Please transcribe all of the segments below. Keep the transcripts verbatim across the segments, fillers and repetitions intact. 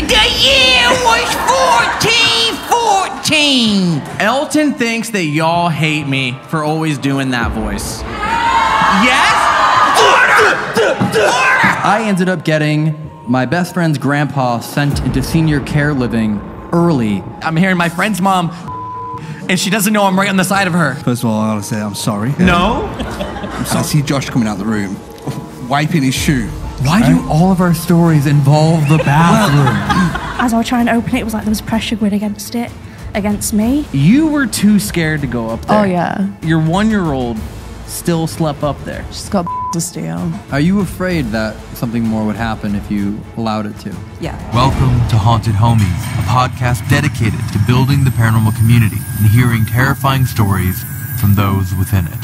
The year was fourteen fourteen. Elton thinks that y'all hate me for always doing that voice. Yes? Order! Order! I ended up getting my best friend's grandpa sent into senior care living early. I'm hearing my friend's mom, and she doesn't know I'm right on the side of her. First of all, I want to say I'm sorry. No? I'm sorry. I see Josh coming out of the room, wiping his shoe. Why right? do all of our stories involve the bathroom? As I was trying to open it, it was like there was pressure going against it, against me. You were too scared to go up there. Oh, yeah. Your one-year-old still slept up there. She's got to steal. Are you afraid that something more would happen if you allowed it to? Yeah. Welcome to Haunted Homies, a podcast dedicated to building the paranormal community and hearing terrifying stories from those within it.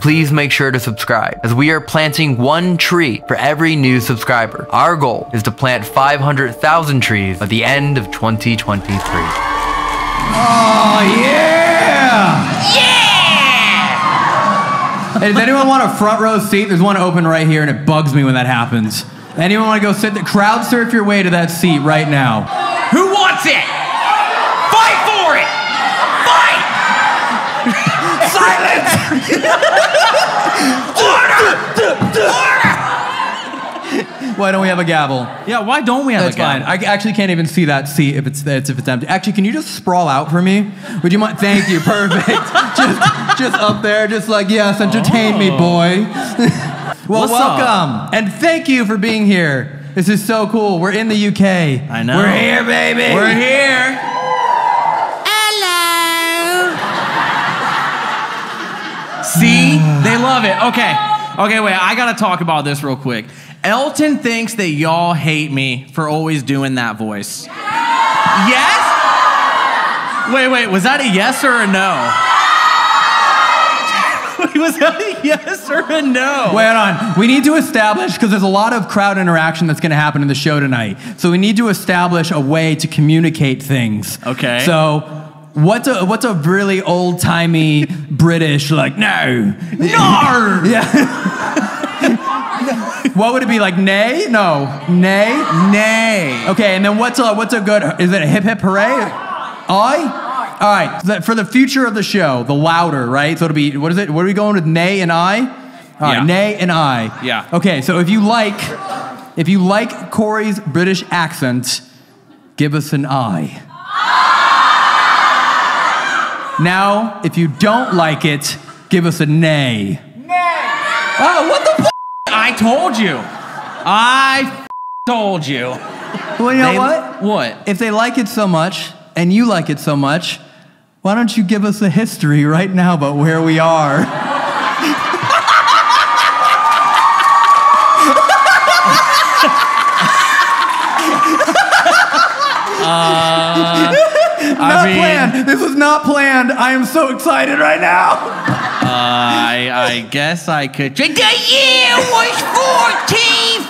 Please make sure to subscribe, as we are planting one tree for every new subscriber. Our goal is to plant five hundred thousand trees by the end of twenty twenty-three. Oh, yeah! Yeah! Hey, does anyone want a front row seat? There's one open right here, and it bugs me when that happens. Anyone want to go sit there? Crowd surf your way to that seat right now. Who wants it? Fight for it! Fight! Silence! Order! Order! Why don't we have a gavel? Yeah, why don't we have That's a gavel? That's fine. I actually can't even see that seat if it's, if it's empty. Actually, can you just sprawl out for me? Would you mind? Thank you. Perfect. Just... Just up there, just like, yes, entertain oh. me, boy. Well, What's welcome. Up? And thank you for being here. This is so cool. We're in the U K. I know. We're here, baby. We're here. Hello. See? They love it. Okay. Okay, wait. I got to talk about this real quick. Elton thinks that y'all hate me for always doing that voice. Yes? Wait, wait. Was that a yes or a no? Was that a yes or a no? Wait on. We need to establish, because there's a lot of crowd interaction that's going to happen in the show tonight. So we need to establish a way to communicate things. Okay. So what's a, what's a really old-timey British, like, no. No. Yeah. What would it be, like, nay? No. Nay? Nay. Okay, and then what's a, what's a good, is it a hip hip hooray? I? All right, for the future of the show, the louder, right? So it'll be, what is it? What are we going with, nay and I? All right, yeah. Nay and I. Yeah. Okay, so if you like, if you like Corey's British accent, give us an I. Now, if you don't like it, give us a nay. Nay. Oh, what the f***? I told you. I f told you. Well, you know they, what? What? If they like it so much, and you like it so much, why don't you give us a history right now about where we are? uh, not I mean, planned. This was not planned. I am so excited right now. uh, I, I guess I could. The year was fourteen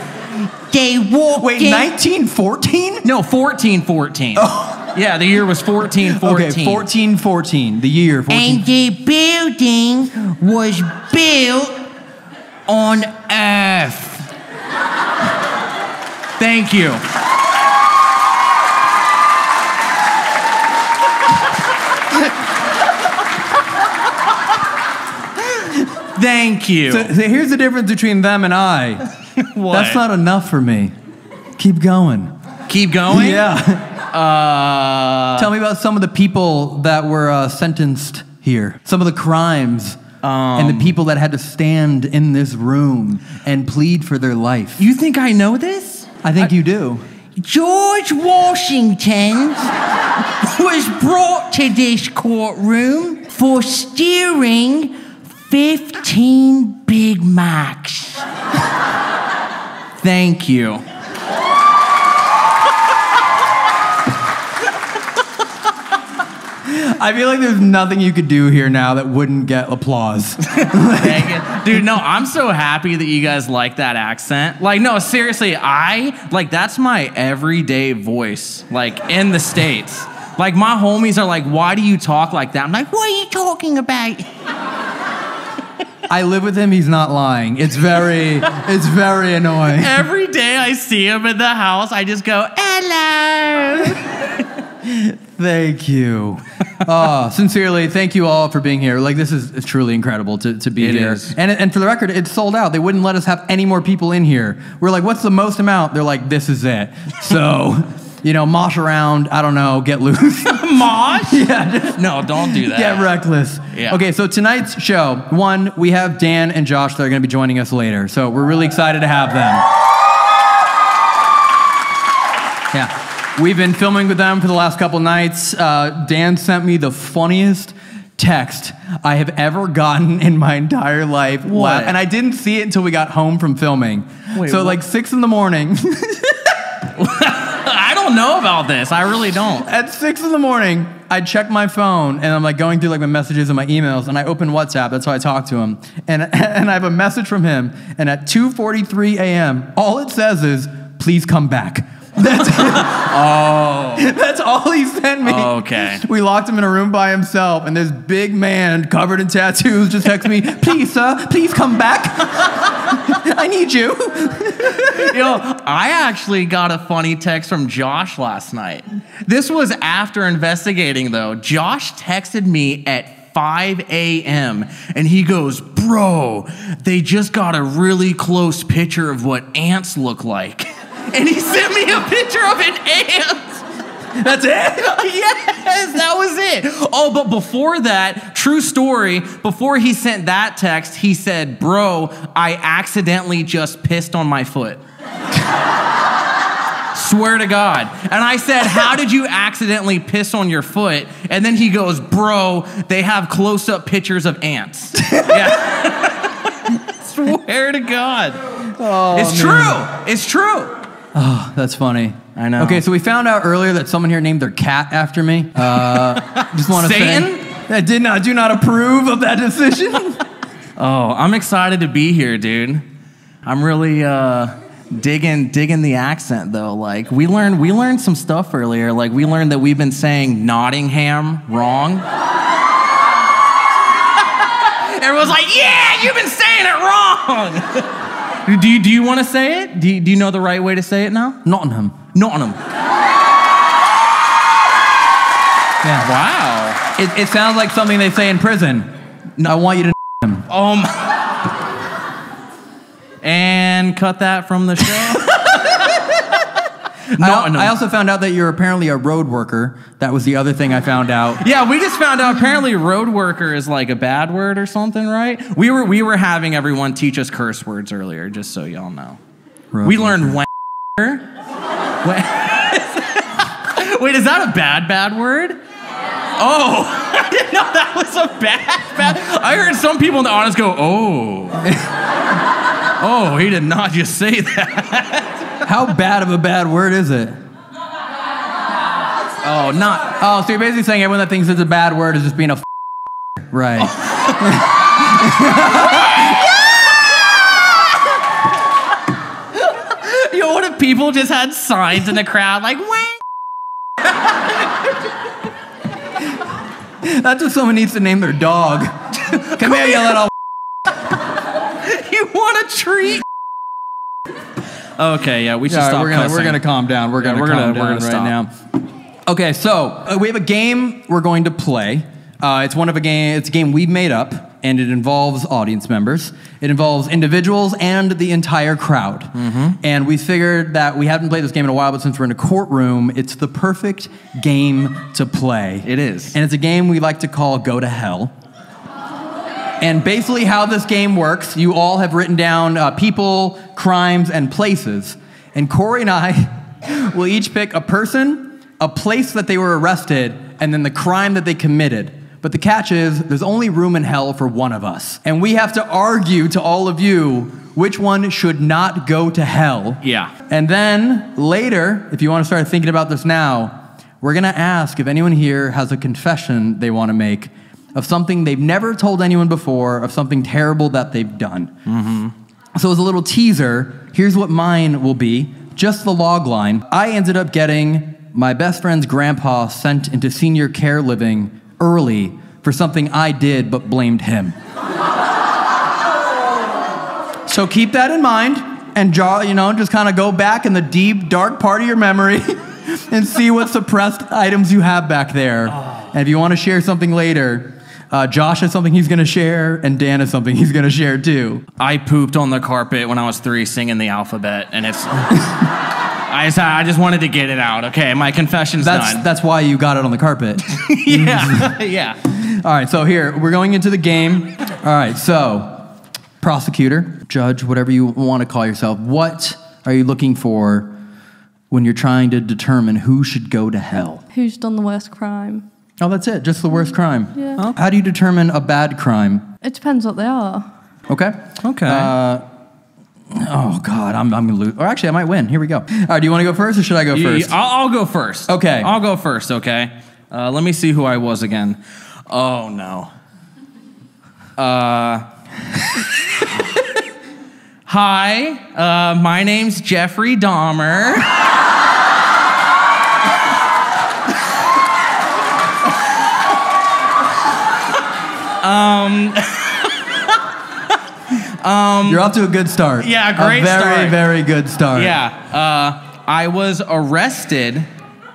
fourteen. They walked. Wait, nineteen fourteen? No, fourteen fourteen. Oh. Yeah, the year was fourteen fourteen. Okay, fourteen fourteen, the year. fourteen. And the building was built on earth. Thank you. Thank you. So, so here's the difference between them and I. What? That's not enough for me. Keep going. Keep going? Yeah. Uh, Tell me about some of the people that were uh, sentenced here. Some of the crimes um, and the people that had to stand in this room and plead for their life. You think I know this? I think I, you do. George Washington was brought to this courtroom for stealing fifteen Big Macs. Thank you. I feel like there's nothing you could do here now that wouldn't get applause. Dang it. Dude, no, I'm so happy that you guys like that accent. Like, no, seriously, I, like, that's my everyday voice, like, in the States. Like, my homies are like, why do you talk like that? I'm like, what are you talking about? I live with him. He's not lying. It's very, it's very annoying. Every day I see him in the house, I just go, hello. Thank you. Oh, sincerely, thank you all for being here. Like, this is truly incredible to, to be it here. Is. And, and for the record, it's sold out. They wouldn't let us have any more people in here. We're like, what's the most amount? They're like, this is it. So, you know, mosh around. I don't know. Get loose. Mosh? Yeah. No, don't do that. Get reckless. Yeah. Okay, so tonight's show, one, we have Dan and Josh that are going to be joining us later. So we're really excited to have them. Yeah. We've been filming with them for the last couple nights. Uh, Dan sent me the funniest text I have ever gotten in my entire life. What? And I didn't see it until we got home from filming. Wait, so what? Like six in the morning. I don't know about this. I really don't. At six in the morning, I check my phone and I'm like going through like my messages and my emails and I open WhatsApp. That's how I talk to him. And, and I have a message from him. And at two forty-three A M, all it says is, please come back. That's, oh. That's all he sent me. Okay. We locked him in a room by himself, and this big man covered in tattoos just texted me, please, sir, please come back. I need you. You know, I actually got a funny text from Josh last night. This was after investigating, though. Josh texted me at five A M and he goes, bro, they just got a really close picture of what ants look like. And he sent me a picture of an ant. That's it? Yes, that was it. Oh, but before that, true story, before he sent that text, he said, bro, I accidentally just pissed on my foot. Swear to God. And I said, how did you accidentally piss on your foot? And then he goes, bro, they have close-up pictures of ants. Yeah. Swear to God. Oh, it's man. True. It's true. Oh, that's funny. I know. Okay, so we found out earlier that someone here named their cat after me. Uh, just want to say I did not, do not approve of that decision. Oh, I'm excited to be here, dude. I'm really uh, digging, digging the accent though. Like we learned, we learned some stuff earlier. Like we learned that we've been saying Nottingham wrong. Everyone's like, yeah, you've been saying it wrong. Do you, do you want to say it? Do you, do you know the right way to say it now? Nottingham. Nottingham. Yeah. Wow. It, it sounds like something they say in prison. No. I want you to him. Oh my. And cut that from the show. Nottingham. I, I also found out that you're apparently a road worker. That was the other thing I found out. Yeah, we just found out apparently road worker is like a bad word or something, right? We were we were having everyone teach us curse words earlier, just so y'all know. Road we worker. Learned wanker. Wait, is that a bad, bad word? Yeah. Oh, I didn't know that was a bad, bad. I heard some people in the audience go, oh. Oh, he did not just say that. How bad of a bad word is it? Oh, not. Oh, so you're basically saying everyone that thinks it's a bad word is just being a f right? Oh. Yo, what if people just had signs in the crowd like wang? That's what someone needs to name their dog. Come here, you little. You want a treat? Okay, yeah, we should yeah, stop. We're gonna, we're gonna calm down. We're yeah, gonna we're calm gonna, down we're gonna right stop. now. Okay, so uh, we have a game we're going to play. Uh, it's one of a game. It's a game we made up, and it involves audience members. It involves individuals and the entire crowd. Mm-hmm. And we figured that we haven't played this game in a while, but since we're in a courtroom, it's the perfect game to play. It is, and it's a game we like to call "Go to Hell." And basically, how this game works: you all have written down uh, people, crimes, and places, and Corey and I will each pick a person, a place that they were arrested, and then the crime that they committed. But the catch is, there's only room in hell for one of us. And we have to argue to all of you which one should not go to hell. Yeah. And then later, if you want to start thinking about this now, we're going to ask if anyone here has a confession they want to make of something they've never told anyone before, of something terrible that they've done. Mm-hmm. So as a little teaser, here's what mine will be. Just the log line. I ended up getting my best friend's grandpa sent into senior care living early for something I did but blamed him. So keep that in mind and, jaw, you know, just kind of go back in the deep, dark part of your memory and see what suppressed items you have back there. Oh. And if you want to share something later, uh, Josh has something he's going to share, and Dan has something he's going to share, too. I pooped on the carpet when I was three singing the alphabet, and it's... I just, I just wanted to get it out. Okay, my confession's that's, done. That's why you got it on the carpet. Yeah, yeah. All right, so here, we're going into the game. All right, so prosecutor, judge, whatever you want to call yourself, what are you looking for when you're trying to determine who should go to hell? Who's done the worst crime? Oh, that's it, just the worst crime. Yeah. Huh? How do you determine a bad crime? It depends what they are. Okay. Okay. Uh, Oh, God, I'm, I'm going to lose. Or actually, I might win. Here we go. All right, do you want to go first or should I go you, first? I'll, I'll go first. Okay. I'll go first, okay? Uh, let me see who I was again. Oh, no. Uh, hi, uh, my name's Jeffrey Dahmer. um... Um, You're off to a good start. Yeah, great a very, start. Very, very good start. Yeah. Uh, I was arrested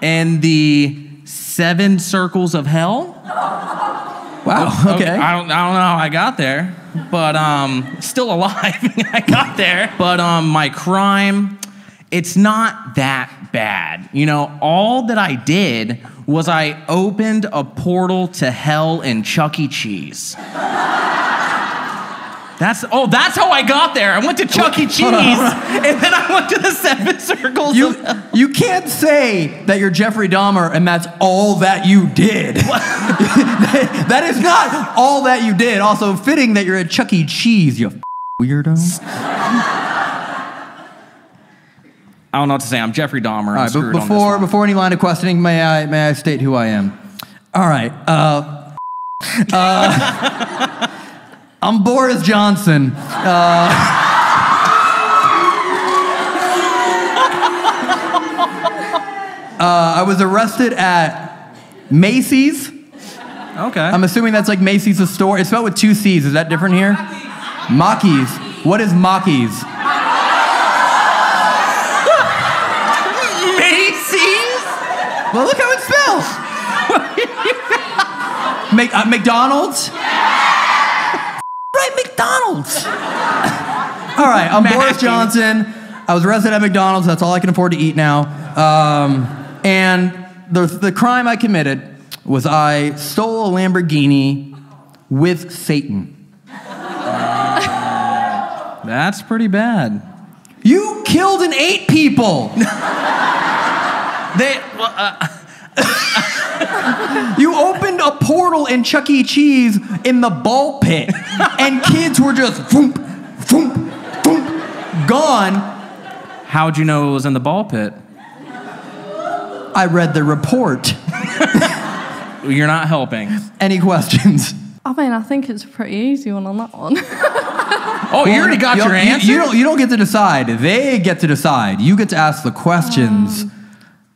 in the seven circles of hell. Wow, okay. okay. I, don't, I don't know how I got there, but um, still alive I got there. But um, my crime, it's not that bad. You know, all that I did was I opened a portal to hell in Chuck E. Cheese. That's, oh, that's how I got there. I went to Chuck E. Cheese, hold on, hold on. And then I went to the seven circles you, of hell. You can't say that you're Jeffrey Dahmer and that's all that you did. that, that is not all that you did. Also, fitting that you're at Chuck E. Cheese, you f weirdo. I don't know what to say. I'm Jeffrey Dahmer. All right, but before, before any line of questioning, may I, may I state who I am? All right. Uh... uh I'm Boris Johnson. Uh, uh, I was arrested at Macy's. Okay. I'm assuming that's like Macy's a store. It's spelled with two C's. Is that different here? Mackey's. What is Mackey's? Macy's? Well, look how it's spelled. Mac uh, McDonald's? McDonald's. All right, I'm Mac. Boris Johnson. I was arrested at McDonald's. That's all I can afford to eat now. Um, and the, the crime I committed was I stole a Lamborghini with Satan. Uh, that's pretty bad. You killed and ate people. they... Well, uh, you opened a portal in Chuck E. Cheese in the ball pit, and kids were just voomp, voomp, voomp, gone. How'd you know it was in the ball pit? I read the report. You're not helping. Any questions? I mean, I think it's a pretty easy one on that one. Oh, you already got your answer? You, you, don't, you don't get to decide. They get to decide. You get to ask the questions. Um,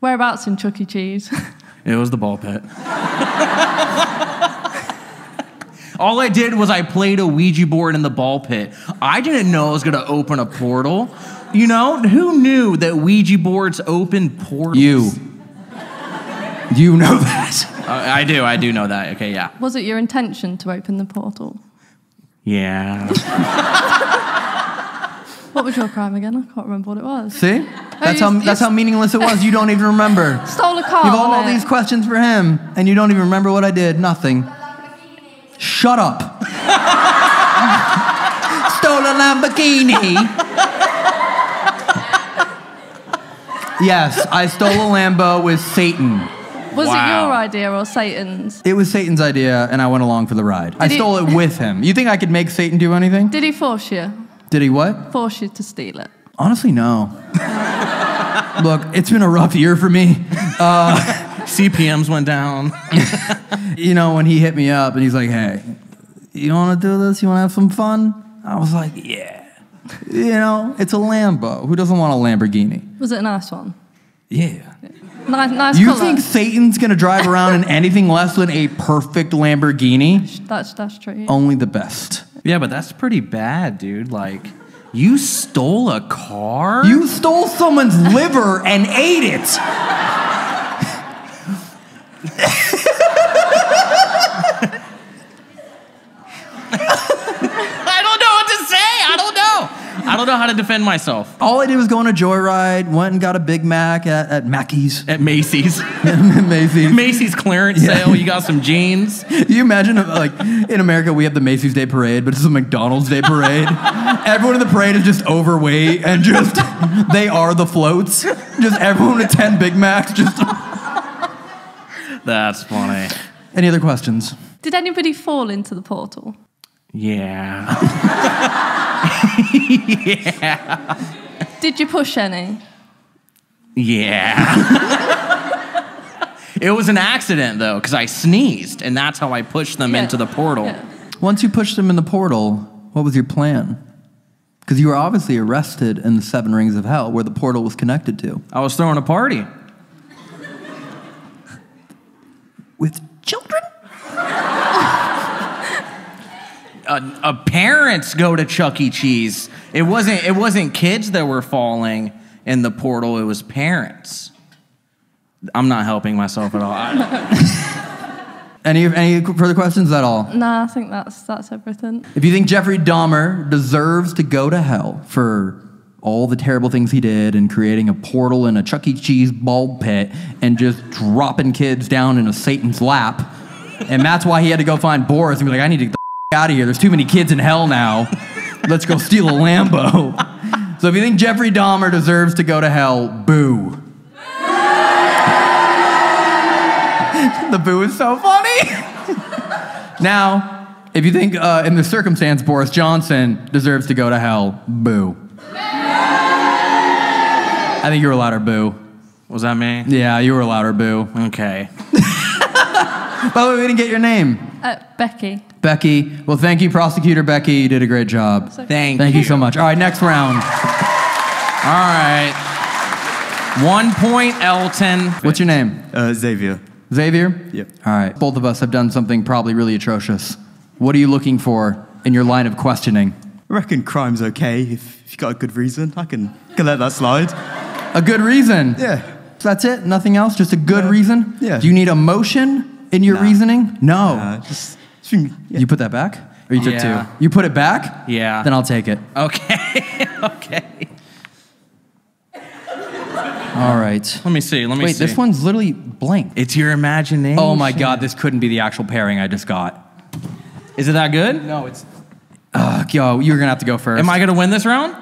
whereabouts in Chuck E. Cheese? It was the ball pit. All I did was I played a Ouija board in the ball pit. I didn't know I was going to open a portal. You know, who knew that Ouija boards open portals? You. You know that. uh, I do. I do know that. Okay, yeah. Was it your intention to open the portal? Yeah. What was your crime again? I can't remember what it was. See? That's how, that's how meaningless it was. You don't even remember. Stole a car. You've all, all these questions for him, and you don't even remember what I did. Nothing. Shut up. Stole a Lamborghini. Yes, I stole a Lambo with Satan. Was wow. it your idea or Satan's? It was Satan's idea, and I went along for the ride. Did I stole it with him. You think I could make Satan do anything? Did he force you? Did he what? Force you to steal it. Honestly, no. Look, it's been a rough year for me. Uh, C P Ms went down. You know, when he hit me up and he's like, hey, you want to do this? You want to have some fun? I was like, yeah. You know, it's a Lambo. Who doesn't want a Lamborghini? Was it a nice one? Yeah. Nice, nice you color. Think Satan's going to drive around in anything less than a perfect Lamborghini? That's, that's true. Only the best. Yeah, but that's pretty bad, dude. Like, You stole a car? You stole someone's liver and ate it. I don't know what to say. I don't know. I don't know how to defend myself. All I did was go on a joyride, went and got a Big Mac at, at Mackey's. At Macy's. At Macy's. Macy's clearance yeah. sale. You got some jeans. You imagine, like, in America, we have the Macy's Day Parade, but it's the McDonald's Day Parade. Everyone in the parade is just overweight and just, they are the floats. Just everyone with ten Big Macs. Just. That's funny. Any other questions? Did anybody fall into the portal? Yeah. Yeah. Did you push any? Yeah. It was an accident, though, because I sneezed, and that's how I pushed them yeah. into the portal. Yeah. Once you pushed them in the portal, what was your plan? Because you were obviously arrested in the Seven Rings of Hell, where the portal was connected to. I was throwing a party. With children? Uh, uh, parents go to Chuck E. Cheese. It wasn't, it wasn't kids that were falling in the portal. It was parents. I'm not helping myself at all. any any further questions at all? Nah, I think that's, that's everything. If you think Jeffrey Dahmer deserves to go to hell for all the terrible things he did and creating a portal in a Chuck E. Cheese ball pit and just dropping kids down in a Satan's lap, and that's why he had to go find Boris and be like, I need to get the out of here. There's too many kids in hell now. Let's go steal a Lambo. So if you think Jeffrey Dahmer deserves to go to hell, boo. The boo is so funny. Now, if you think uh, in this circumstance Boris Johnson deserves to go to hell, boo. I think you were a louder boo. Was that me? Yeah, you were a louder boo. Okay. By the way, we didn't get your name. Uh, Becky. Becky. Well, thank you, Prosecutor Becky. You did a great job. Okay. Thank, thank you. you so much. All right, next round. All right. One point, Elton. What's your name? Uh, Xavier. Xavier? Yep. All right. Both of us have done something probably really atrocious. What are you looking for in your line of questioning? I reckon crime's okay if, if you've got a good reason. I can, can let that slide. A good reason? Yeah. So that's it? Nothing else? Just a good yeah. reason? Yeah. Do you need emotion? In your nah. reasoning? No. Nah, just, yeah. You put that back? Or you took yeah. two? You put it back? Yeah. Then I'll take it. Okay. Okay. All right. Let me see. Let me Wait, see. Wait, this one's literally blank. It's your imagination. Oh my God, this couldn't be the actual pairing I just got. Is it that good? No, it's... Uh, yo, you're going to have to go first. Am I going to win this round?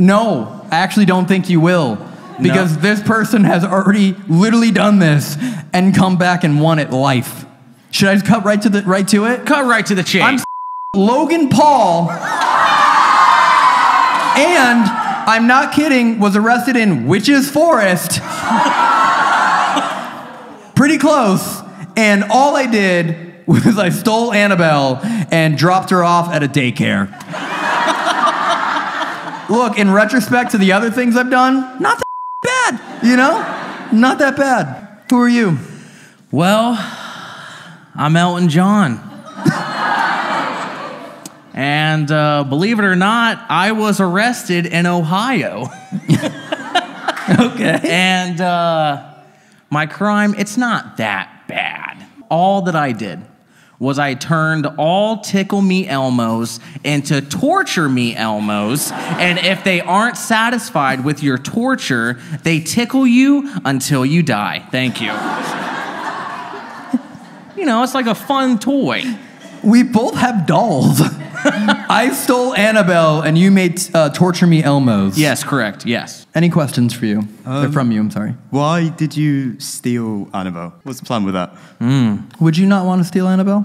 No. I actually don't think you will. Because no. this person has already literally done this and come back and won at life. Should I just cut right to the right to it? Cut right to the chase. I'm Logan Paul, and I'm not kidding, was arrested in Witch's Forest. Pretty close. And all I did was I stole Annabelle and dropped her off at a daycare. Look, in retrospect to the other things I've done, not that bad, you know? Not that bad. Who are you? Well, I'm Elton John. And uh, believe it or not, I was arrested in Ohio. Okay. And uh, my crime, it's not that bad. All that I did was I turned all Tickle Me Elmos into Torture Me Elmos, and if they aren't satisfied with your torture, they tickle you until you die. Thank you. You know, it's like a fun toy. We both have dolls. I stole Annabelle, and you made uh, Torture Me Elmos. Yes, correct, yes. Any questions for you? Um, They're from you, I'm sorry. Why did you steal Annabelle? What's the plan with that? Mm. Would you not want to steal Annabelle?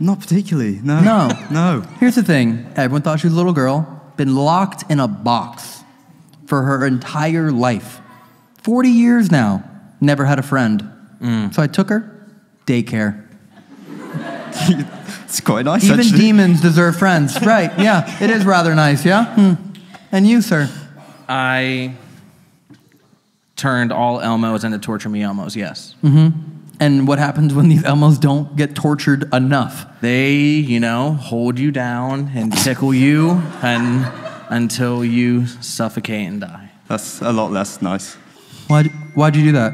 Not particularly, no. No. No. Here's the thing. Everyone thought she was a little girl, been locked in a box for her entire life. forty years now, never had a friend. Mm. So I took her, daycare. It's quite nice, Even actually. Demons deserve friends. Right, yeah. It is rather nice, yeah? Hmm. And you, sir? I turned all Elmos into Torture Me Elmos, yes. Mm-hmm. And what happens when these Elmos don't get tortured enough? They, you know, hold you down and tickle you and until you suffocate and die. That's a lot less nice. Why? Why'd you do that?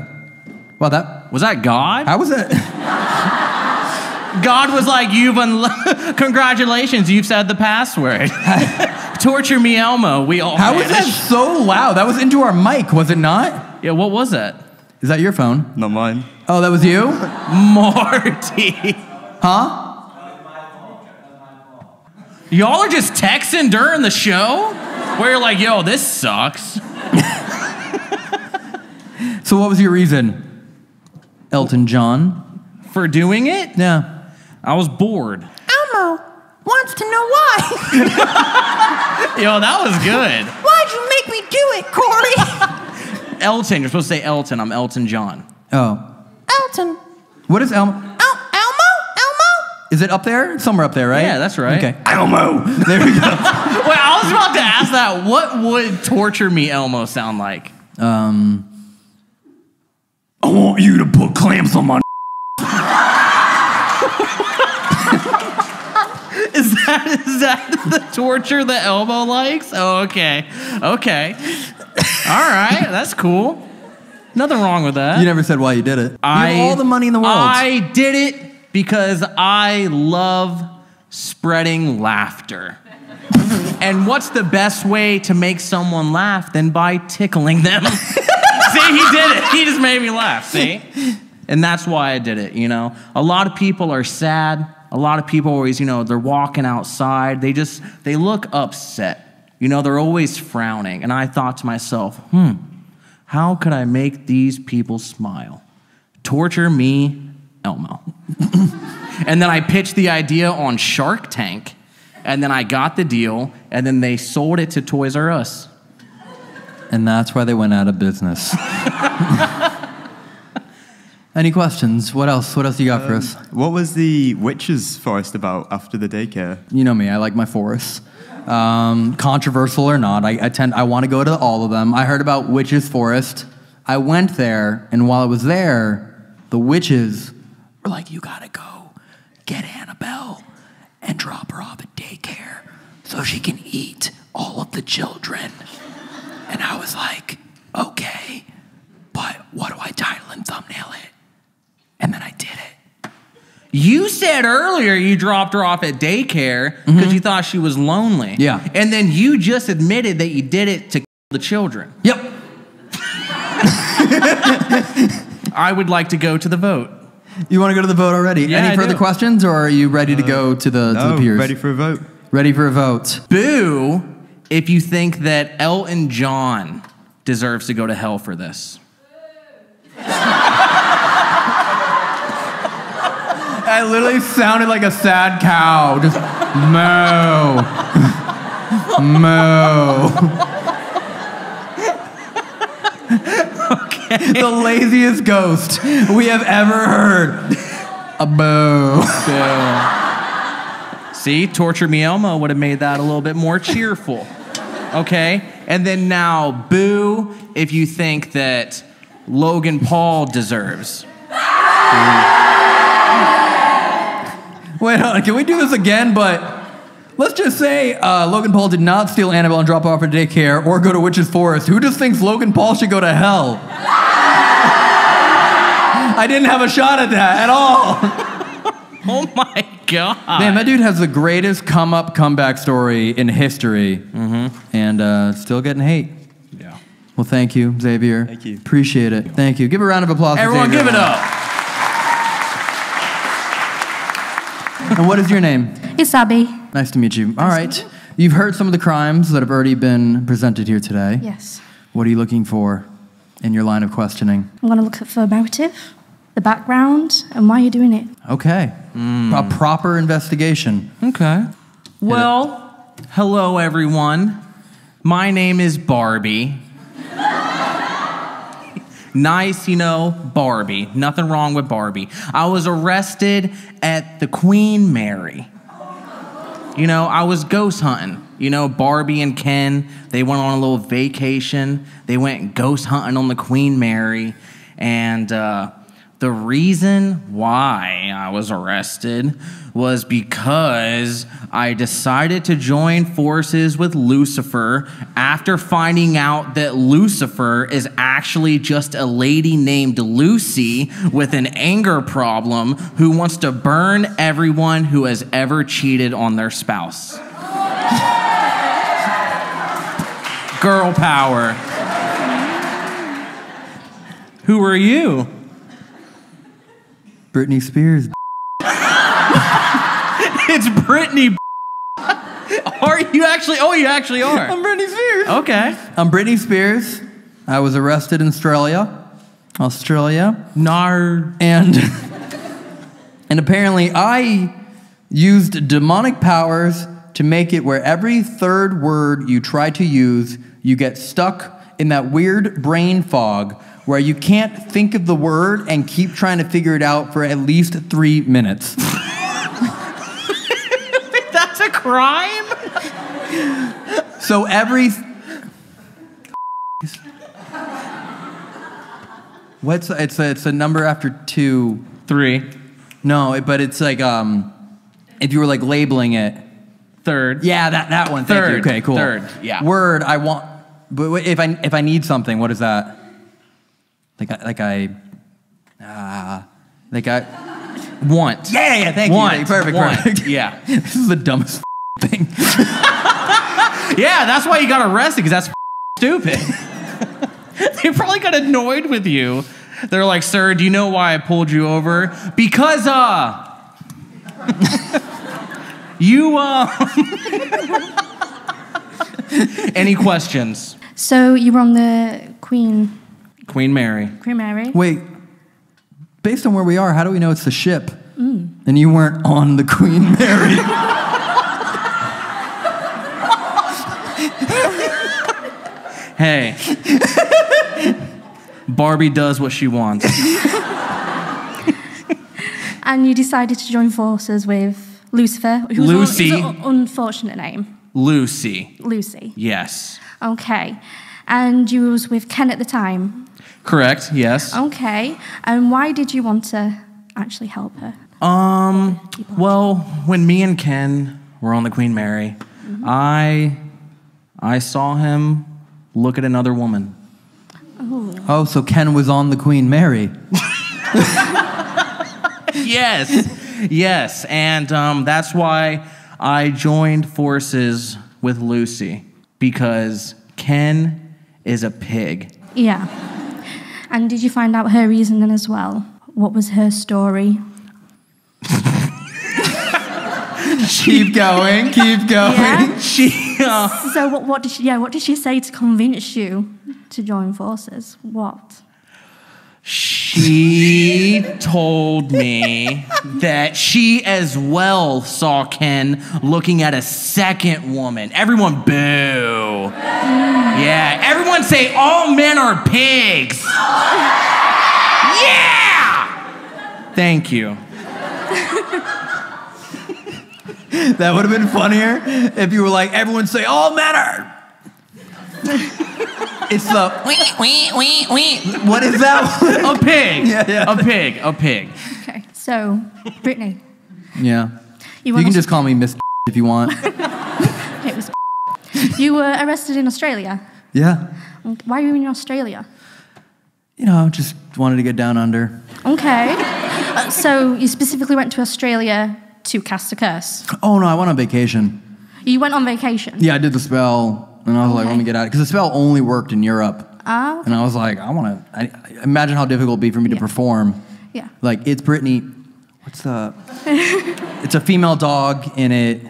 Well, that was that God? How was it? God was like, "You've unlo- congratulations, you've said the password." Torture me, Elmo. We all. How was that so loud? That was into our mic, was it not? Yeah. What was that? Is that your phone? Not mine. Oh, that was you, Marty. Huh? Y'all are just texting during the show, where you're like, "Yo, this sucks." So what was your reason, Elton John? For doing it? Yeah. I was bored. Elmo wants to know why. Yo, that was good. Why'd you make me do it, Corey? Elton. You're supposed to say Elton. I'm Elton John. Oh. Elton. What is Elmo? El Elmo? Elmo? Is it up there? Somewhere up there, right? Yeah, that's right. Okay. Elmo. There we go. Wait, I was about to ask that. What would torture me, Elmo, sound like? Um... I want you to put clamps on my Is that is that the torture that Elmo likes? Oh, okay. Okay. Alright, that's cool. Nothing wrong with that. You never said why you did it. I, you have all the money in the world. I did it because I love spreading laughter. And what's the best way to make someone laugh than by tickling them? See, he did it. He just made me laugh, see? And that's why I did it, you know? A lot of people are sad. A lot of people always, you know, they're walking outside. They just, they look upset. You know, they're always frowning. And I thought to myself, hmm, how could I make these people smile? Torture me, Elmo. And then I pitched the idea on Shark Tank. And then I got the deal. And then they sold it to Toys R Us. And that's why they went out of business. Any questions? What else? What else you got um, for us? What was the witch's forest about after the daycare? You know me. I like my forests. Um, controversial or not, I, I tend. I want to go to all of them. I heard about witch's forest. I went there, and while I was there, the witches were like, "You gotta go get Annabelle and drop her off at daycare so she can eat all of the children." And I was like, okay, but what do I title and thumbnail it? And then I did it. You said earlier you dropped her off at daycare because mm-hmm. you thought she was lonely. Yeah. And then you just admitted that you did it to kill the children. Yep. I would like to go to the vote. You want to go to the vote already? Yeah, Any I further do. questions, or are you ready uh, to go to the, no, to the peers? Ready for a vote. Ready for a vote. Boo. If you think that Elton John deserves to go to hell for this. I literally sounded like a sad cow. Just moo. Moo. Okay. The laziest ghost we have ever heard. A boo. Yeah. See, Torture Me Elmo would have made that a little bit more cheerful. Okay? And then now, boo if you think that Logan Paul deserves. Wait, hold on. Can we do this again? But let's just say uh, Logan Paul did not steal Annabelle and drop off at daycare or go to Witch's Forest. Who just thinks Logan Paul should go to hell? I didn't have a shot at that at all. Oh my God. Man, that dude has the greatest come-up comeback story in history. Mm-hmm. And uh, still getting hate. Yeah. Well, thank you, Xavier. Thank you. Appreciate it. Thank you. Give a round of applause Everyone for Xavier. Everyone give it up. And what is your name? Isabi. Nice to meet you. Nice All right. To meet you. You've heard some of the crimes that have already been presented here today. Yes. What are you looking for in your line of questioning? I'm going to look for a motive, the background, and why you're doing it. Okay. Mm. A proper investigation. Okay. Well, hello, everyone. My name is Barbie. Nice, you know, Barbie. Nothing wrong with Barbie. I was arrested at the Queen Mary. You know, I was ghost hunting. You know, Barbie and Ken, they went on a little vacation. They went ghost hunting on the Queen Mary. And, uh... The reason why I was arrested was because I decided to join forces with Lucifer after finding out that Lucifer is actually just a lady named Lucy with an anger problem who wants to burn everyone who has ever cheated on their spouse. Girl power. Who are you? Britney Spears. It's Britney. Are you actually? Oh, you actually are. I'm Britney Spears. Okay. I'm Britney Spears. I was arrested in Australia. Australia. Nar. And, and apparently I used demonic powers to make it where every third word you try to use, you get stuck in that weird brain fog where you can't think of the word and keep trying to figure it out for at least three minutes. That's a crime? So every... What's it's a, it's a number after two. Three. No, but it's like, um, if you were like labeling it. Third. Yeah, that, that one. Thank you. Okay, cool. Third, yeah. Word, I want... But if I, if I need something, what is that? Like I, like I, uh, like I, want. Yeah, yeah, yeah, thank want. you. Perfect, want. perfect. Yeah. This is the dumbest thing. Yeah, that's why you got arrested, because that's stupid. They probably got annoyed with you. They're like, sir, do you know why I pulled you over? Because, uh, you, uh, any questions? So you were on the Queen... Queen Mary. Queen Mary. Wait, based on where we are, how do we know it's the ship? Mm. And you weren't on the Queen Mary. Hey, Barbie does what she wants. And you decided to join forces with Lucifer, who was Lucy. An, an unfortunate name. Lucy. Lucy. Yes. Okay. And you was with Ken at the time? Correct, yes. Okay. And why did you want to actually help her? Um, well, when me and Ken were on the Queen Mary, mm-hmm. I I saw him look at another woman. Oh, oh so Ken was on the Queen Mary. Yes, yes. And um, that's why I joined forces with Lucy, because Ken... is a pig. Yeah. And did you find out her reasoning as well? What was her story? Keep going, keep going. Yeah. She, uh... So what, what did she, yeah, what did she say to convince you to join forces? What? She told me that she as well saw Ken looking at a second woman. Everyone boo. Mm. Yeah, everyone say all men are pigs. Yeah! Thank you. That would have been funnier if you were like, everyone say all men are. It's the wee, wee, wee, wee. What is that? A pig. Yeah, yeah. A pig. A pig. Okay. So, Britney. Yeah. You, you can just call me Miss if you want. It was You were arrested in Australia? Yeah. Why were you in Australia? You know, I just wanted to get down under. Okay. uh, so, you specifically went to Australia to cast a curse? Oh, no. I went on vacation. You went on vacation? Yeah, I did the spell... And I was okay. like, let me get out. Because the spell only worked in Europe. Oh. Okay. And I was like, I want to... Imagine how difficult it would be for me yeah. to perform. Yeah. Like, it's Britney... What's the... It's a female dog in it.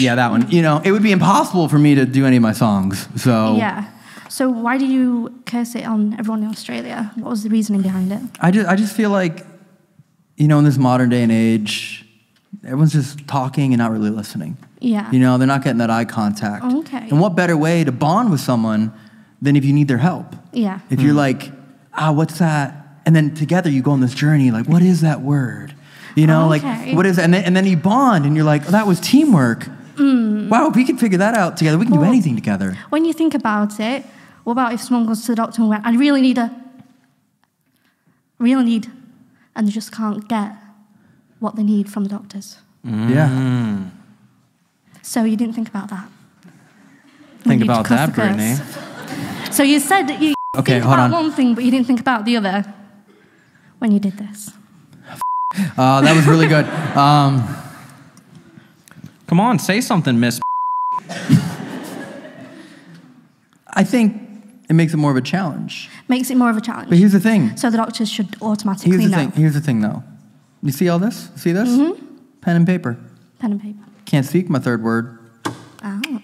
Yeah, that one. You know, it would be impossible for me to do any of my songs, so... Yeah. So why do you curse it on everyone in Australia? What was the reasoning behind it? I just, I just feel like, you know, in this modern day and age, everyone's just talking and not really listening. Yeah. You know, they're not getting that eye contact. Okay. And what better way to bond with someone than if you need their help? Yeah. If mm. you're like, ah, oh, what's that? And then together you go on this journey, like, what is that word? You know, okay. like, what is that? And then, and then you bond and you're like, oh, that was teamwork. Mm. Wow, if we could figure that out together, we can well, do anything together. When you think about it, what about if someone goes to the doctor and went, I really need a, really need and they just can't get what they need from the doctors. Mm. Yeah. So you didn't think about that? Think about that, Brittany. So you said that you okay, think hold about on. one thing, but you didn't think about the other when you did this. Uh, that was really good. Um, Come on, say something, Miss. I think it makes it more of a challenge. Makes it more of a challenge. But here's the thing. So the doctors should automatically here's the know. Thing. Here's the thing, though. You see all this? You see this? Mm-hmm. Pen and paper. Pen and paper. Can't speak my third word. Oh, okay.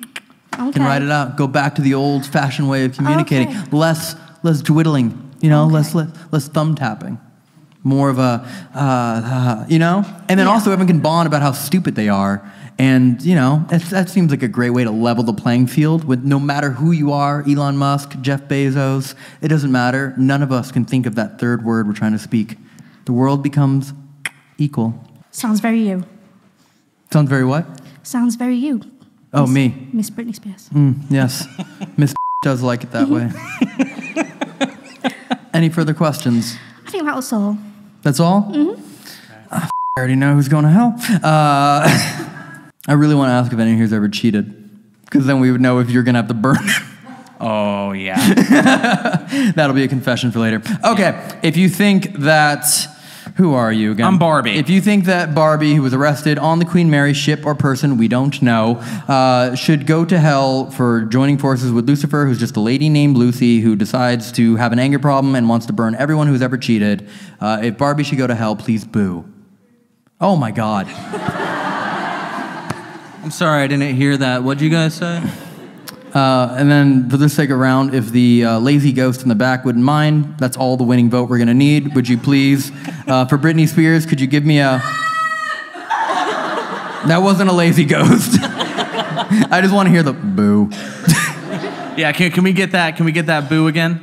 Can write it out. Go back to the old-fashioned way of communicating. Okay. Less, less dwiddling. You know, okay. less, less, less thumb tapping. More of a, uh, uh, you know? And then yeah. also everyone can bond about how stupid they are. And, you know, that's, that seems like a great way to level the playing field with no matter who you are, Elon Musk, Jeff Bezos, it doesn't matter. None of us can think of that third word we're trying to speak. The world becomes equal. Sounds very you. Sounds very what? Sounds very you. Oh, Miss, me. Miss Britney Spears. Mm, yes. Miss does like it that way. Any further questions? I think that was all. That's all? Mm-hmm. Uh, I already know who's going to hell. Uh, I really want to ask if anyone here's ever cheated, because then we would know if you're going to have to burn. Oh, yeah. That'll be a confession for later. Okay, yeah. If you think that... Who are you again? I'm Barbie. If you think that Barbie, who was arrested on the Queen Mary ship or person, we don't know, uh, should go to hell for joining forces with Lucifer, who's just a lady named Lucy, who decides to have an anger problem and wants to burn everyone who's ever cheated, uh, if Barbie should go to hell, please boo. Oh, my God. I'm sorry, I didn't hear that. What'd you guys say? Uh, and then, for the sake of round, if the uh, lazy ghost in the back wouldn't mind, that's all the winning vote we're going to need. Would you please? Uh, for Britney Spears, could you give me a... That wasn't a lazy ghost. I just want to hear the boo. Yeah, can, can we get that? Can we get that boo again?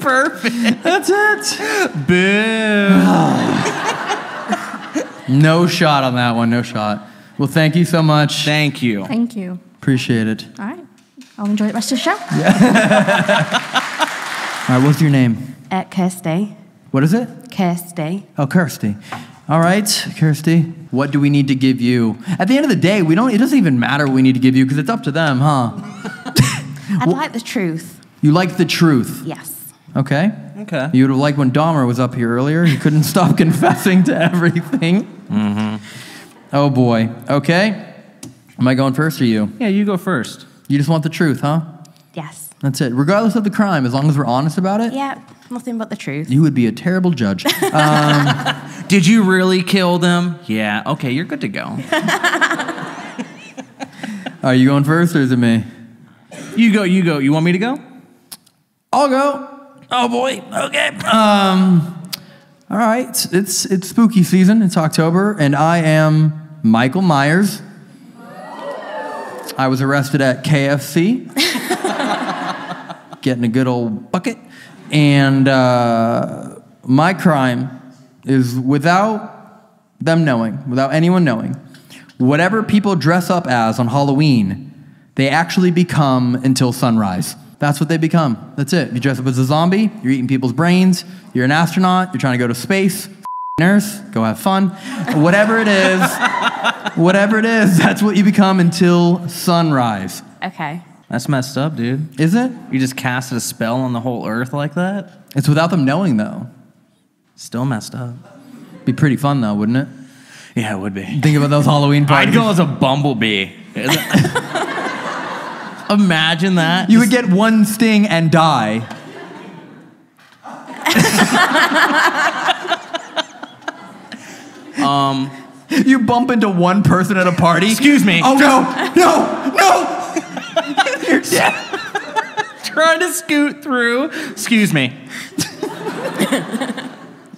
Perfect. That's it. Boo. No shot on that one. No shot. Well, thank you so much. Thank you. Thank you. Appreciate it. All right. I'll enjoy the rest of the show. Yeah. All right. What's your name? Uh, Kirsty. What is it? Kirsty. Oh, Kirsty. All right, Kirsty. What do we need to give you? At the end of the day, we don't. It doesn't even matter what we need to give you because it's up to them, huh? I well, like the truth. You like the truth. Yes. Okay. Okay. You would have liked when Dahmer was up here earlier. He couldn't stop confessing to everything. Mm-hmm. Oh, boy. Okay. Am I going first or you? Yeah, you go first. You just want the truth, huh? Yes. That's it. Regardless of the crime, as long as we're honest about it? Yeah, nothing but the truth. You would be a terrible judge. um, Did you really kill them? Yeah. Okay, you're good to go. Are you going first or is it me? You go, you go. You want me to go? I'll go. Oh, boy. Okay. Um, all right. It's, it's spooky season. It's October, and I am Michael Myers. I was arrested at K F C. Getting a good old bucket. And uh, my crime is without them knowing, without anyone knowing, whatever people dress up as on Halloween, they actually become until sunrise. That's what they become. That's it. You dress up as a zombie, you're eating people's brains, you're an astronaut, you're trying to go to space, nurse, go have fun. Whatever it is, whatever it is, that's what you become until sunrise. Okay. That's messed up, dude. Is it? You just casted a spell on the whole earth like that? It's without them knowing, though. Still messed up. Be pretty fun, though, wouldn't it? Yeah, it would be. Think about those Halloween parties. I'd go as a bumblebee. Imagine that. You would get one sting and die. um, you bump into one person at a party. Excuse me. Oh, no, no, no. You're dead. Trying to scoot through. Excuse me.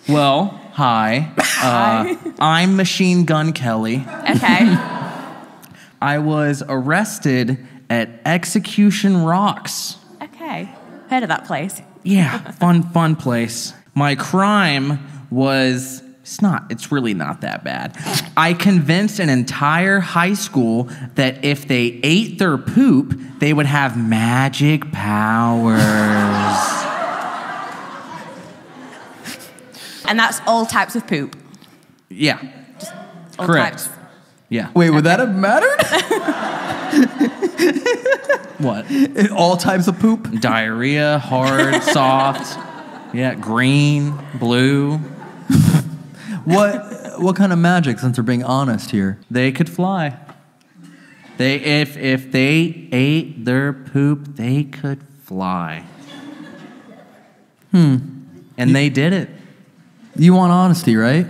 Well, hi. Uh, hi. I'm Machine Gun Kelly. Okay. I was arrested at Execution Rocks. Okay. Heard of that place. Yeah. Fun, fun place. My crime was It's not, it's really not that bad. I convinced an entire high school that if they ate their poop, they would have magic powers. And that's all types of poop? Yeah. Just all Correct. types? Yeah. Wait, would okay. that have mattered? What? All types of poop? Diarrhea, hard, soft, yeah, green, blue. What what kind of magic, since we're being honest here? They could fly. They if if they ate their poop, they could fly. Hmm. And you, they did it. You want honesty, right?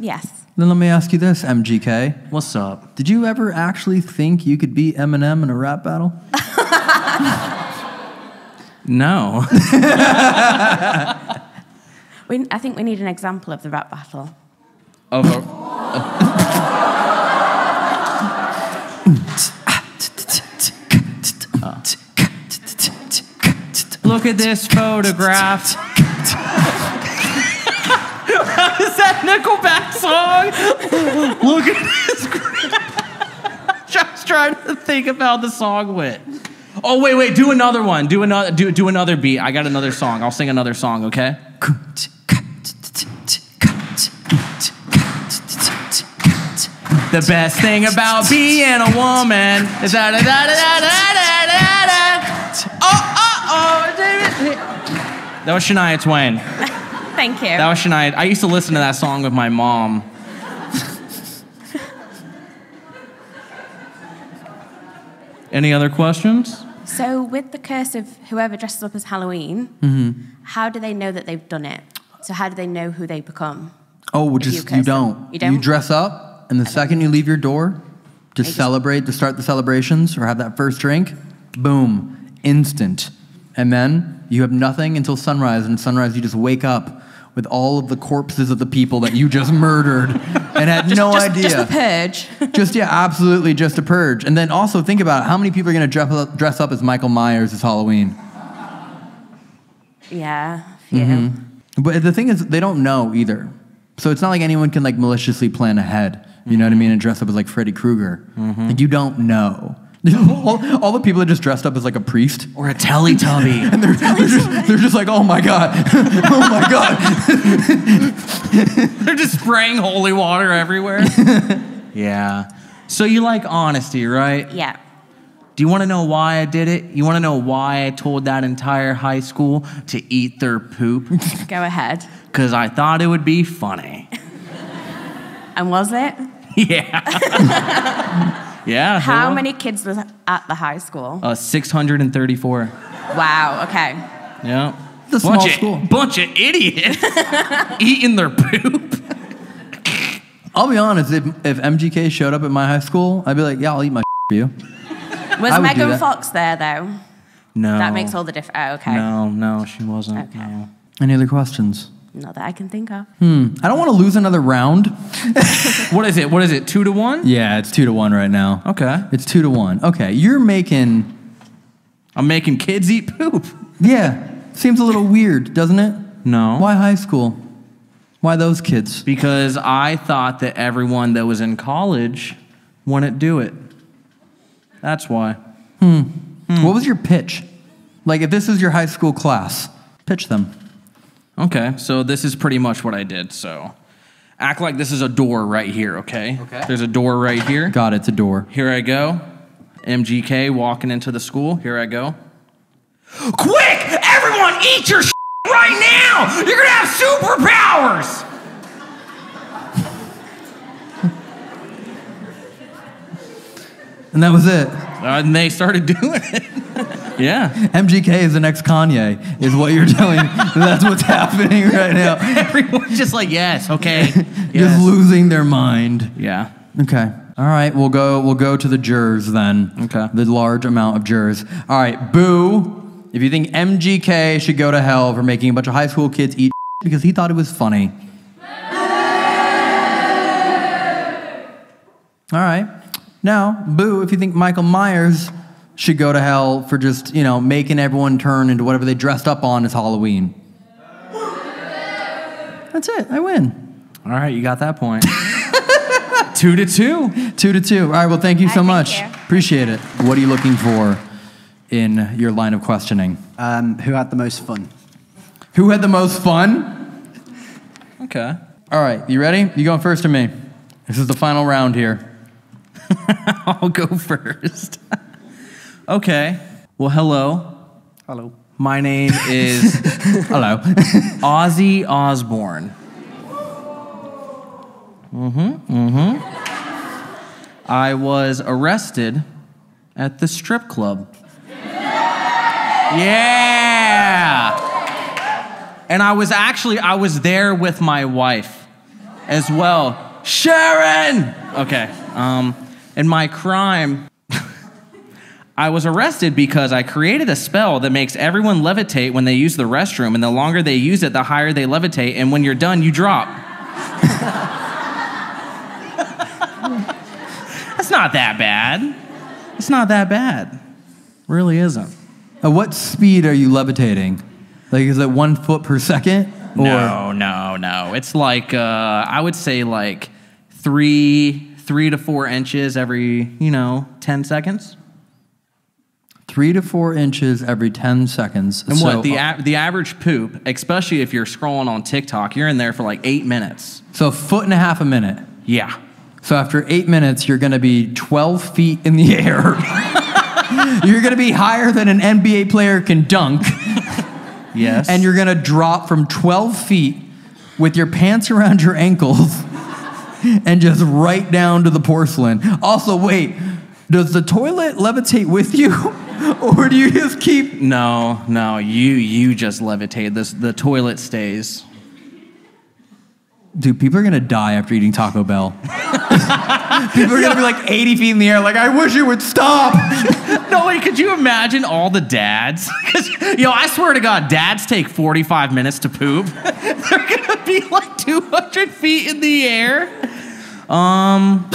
Yes. Then let me ask you this, M G K. What's up? Did you ever actually think you could beat Eminem in a rap battle? No. we, I think we need an example of the rap battle. Of a... uh. Look at this photograph. Is that Nickelback song? Look at this crap. Just trying to think of how the song went. Oh, wait, wait. Do another one. Do another, do, do another beat. I got another song. I'll sing another song, okay? The best thing about being a woman is da da da da da da da. Oh, oh, oh. That was Shania Twain. Thank you. That was Shania. I used to listen to that song with my mom. Any other questions? So with the curse of whoever dresses up as Halloween, mm-hmm. how do they know that they've done it? So how do they know who they become? Oh, well, just you, you don't. You don't. You dress up, and the I second don't. you leave your door, just, just celebrate to start the celebrations or have that first drink. Boom, instant, and then you have nothing until sunrise. And sunrise, you just wake up with all of the corpses of the people that you just murdered and had just, no just, idea. Just a purge. Just, yeah, absolutely just a purge. And then also think about it, how many people are going to dress up as Michael Myers this Halloween? Yeah, yeah. Mm-hmm. But the thing is, they don't know either. So it's not like anyone can like maliciously plan ahead, you mm-hmm. know what I mean, and dress up as like Freddy Krueger. Mm-hmm. Like, you don't know. all, all the people are just dressed up as like a priest or a Teletubby, and they're, they're, just, they're just like, oh my god, oh my god. They're just spraying holy water everywhere. Yeah. So you like honesty, right? Yeah. Do you want to know why I did it? You want to know why I told that entire high school to eat their poop? Go ahead. Because I thought it would be funny. And was it? Yeah. Yeah. How many kids was at the high school? Uh, six hundred thirty-four. Wow, okay. Yeah. The small bunch school. Of, bunch of idiots eating their poop. I'll be honest, if, if M G K showed up at my high school, I'd be like, yeah, I'll eat my for you. Was Megan Fox there, though? No. That makes all the difference. Oh, okay. No, no, she wasn't. Okay. No. Any other questions? Not that I can think of. Hmm. I don't want to lose another round. What is it? What is it? Two to one? Yeah, it's two to one right now. Okay. It's two to one. Okay. You're making... I'm making kids eat poop. Yeah. Seems a little weird, doesn't it? No. Why high school? Why those kids? Because I thought that everyone that was in college wouldn't do it. That's why. Hmm. Hmm. What was your pitch? Like, if this is your high school class, pitch them. Okay, so this is pretty much what I did, so. Act like this is a door right here, okay? Okay. There's a door right here. God, it's a door. Here I go. M G K walking into the school. Here I go. Quick! Everyone eat your shit right now! You're gonna have superpowers! And that was it. Uh, and they started doing it. Yeah. M G K is the next Kanye, is what you're doing. That's what's happening right now. Everyone's just like, yes, okay. Yes. Just losing their mind. Yeah. Okay. All right, we'll go, we'll go to the jurors then. Okay. The large amount of jurors. All right, boo. If you think M G K should go to hell for making a bunch of high school kids eat because he thought it was funny. All right. Now, boo, if you think Michael Myers should go to hell for just, you know, making everyone turn into whatever they dressed up on as Halloween. That's it. I win. All right, you got that point. two to two. Two to two. All right, well, thank you so much. Appreciate it. What are you looking for in your line of questioning? Um, who had the most fun? Who had the most fun? Okay. All right, you ready? You going first or me? This is the final round here. I'll go first. Okay. Well, hello. Hello. My name is... hello. Ozzy Osbourne. Mm-hmm, mm-hmm. I was arrested at the strip club. Yeah! And I was actually, I was there with my wife as well. Sharon! Okay. Um, and my crime... I was arrested because I created a spell that makes everyone levitate when they use the restroom, and the longer they use it, the higher they levitate, and when you're done, you drop. That's not that bad. It's not that bad. It really isn't. At what speed are you levitating? Like, is it one foot per second? Or? No, no, no. It's like, uh, I would say like three, three to four inches every, you know, ten seconds. Three to four inches every ten seconds. And so, what, the, a the average poop, especially if you're scrolling on TikTok, you're in there for like eight minutes. So a foot and a half a minute. Yeah. So after eight minutes, you're going to be twelve feet in the air. You're going to be higher than an N B A player can dunk. Yes. And you're going to drop from twelve feet with your pants around your ankles and just right down to the porcelain. Also, wait, does the toilet levitate with you? Or do you just keep... No, no, you you just levitate. This, the toilet stays. Dude, people are going to die after eating Taco Bell. People are going to be like eighty feet in the air, like, I wish it would stop. No, wait, could you imagine all the dads? Yo, I swear to God, dads take forty-five minutes to poop. They're going to be like two hundred feet in the air. Um,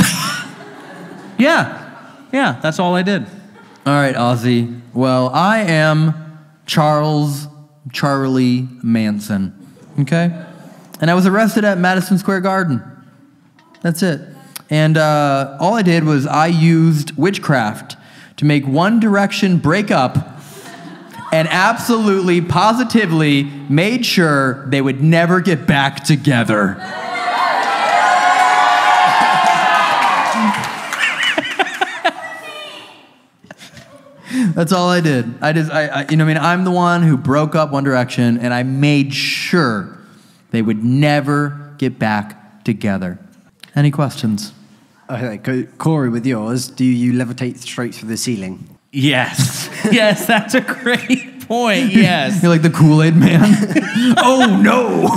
yeah, yeah, that's all I did. All right, Ozzy. Well, I am Charles Charlie Manson, okay? And I was arrested at Madison Square Garden. That's it. And uh, all I did was I used witchcraft to make One Direction break up and absolutely, positively made sure they would never get back together. That's all I did. I just, I, I, you know, I mean, I'm the one who broke up One Direction, and I made sure they would never get back together. Any questions? Okay, Corey, with yours, do you levitate straight through the ceiling? Yes. Yes, that's a great point. Yes. You're like the Kool-Aid Man. Oh no.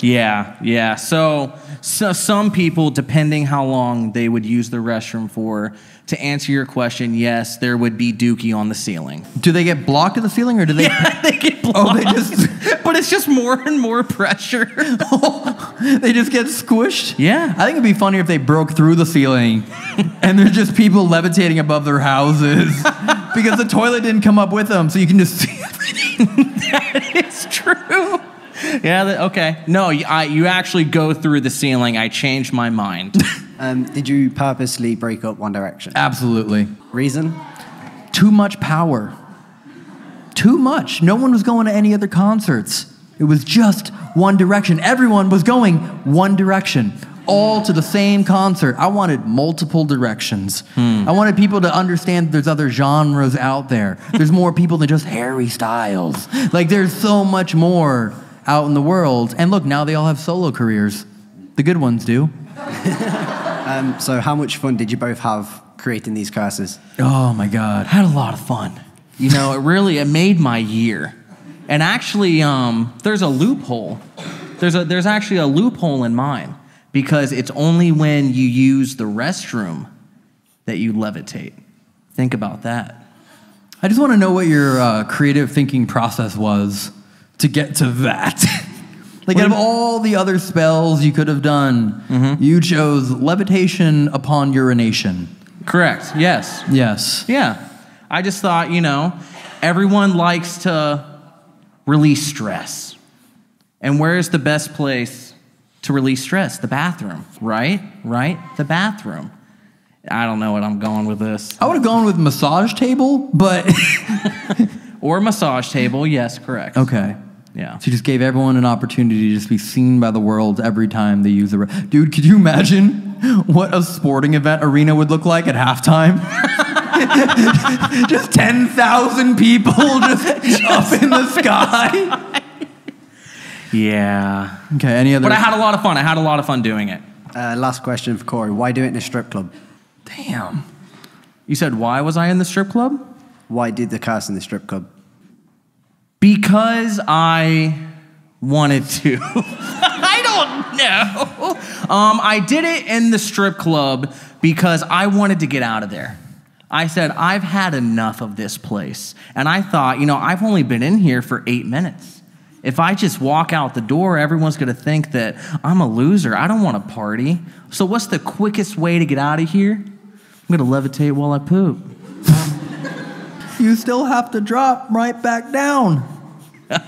Yeah. Yeah. So. So some people, depending how long they would use the restroom for, to answer your question, yes, there would be dookie on the ceiling. Do they get blocked at the ceiling, or do they? Yeah, they get blocked. Oh, they just. But it's just more and more pressure. Oh, they just get squished. Yeah, I think it'd be funnier if they broke through the ceiling, and there's just people levitating above their houses because the toilet didn't come up with them, so you can just see everything. That is true. Yeah, that, okay. No, I, you actually go through the ceiling. I changed my mind. um, did you purposely break up One Direction? Absolutely. Reason? Too much power. Too much. No one was going to any other concerts. It was just One Direction. Everyone was going One Direction, all to the same concert. I wanted multiple directions. Hmm. I wanted people to understand that there's other genres out there. There's more people than just Harry Styles. Like, there's so much more out in the world. And look, now they all have solo careers. The good ones do. um, so how much fun did you both have creating these curses? Oh my God. I had a lot of fun. You know, it really, it made my year. And actually, um, there's a loophole. There's, a, there's actually a loophole in mine, because it's only when you use the restroom that you levitate. Think about that. I just want to know what your uh, creative thinking process was to get to that. Like, out of all the other spells you could have done, mm-hmm. you chose levitation upon urination. Correct, yes. Yes. Yeah. I just thought, you know, everyone likes to release stress. And where's the best place to release stress, the bathroom, right? Right? The bathroom. I don't know what I'm going with this. I would have gone with massage table, but... or massage table, yes, correct. Okay. Yeah. So you just gave everyone an opportunity to just be seen by the world every time they use the... Dude, could you imagine what a sporting event arena would look like at halftime? Just ten thousand people just, just up in the sky. Yeah. Okay, any other... But I had a lot of fun. I had a lot of fun doing it. Uh, last question for Corey. Why do it in a strip club? Damn. You said, why was I in the strip club? Why did the cast in the strip club? Because I wanted to. I don't know. Um, I did it in the strip club because I wanted to get out of there. I said, I've had enough of this place. And I thought, you know, I've only been in here for eight minutes. If I just walk out the door, everyone's going to think that I'm a loser. I don't want to party. So what's the quickest way to get out of here? I'm going to levitate while I poop. You still have to drop right back down.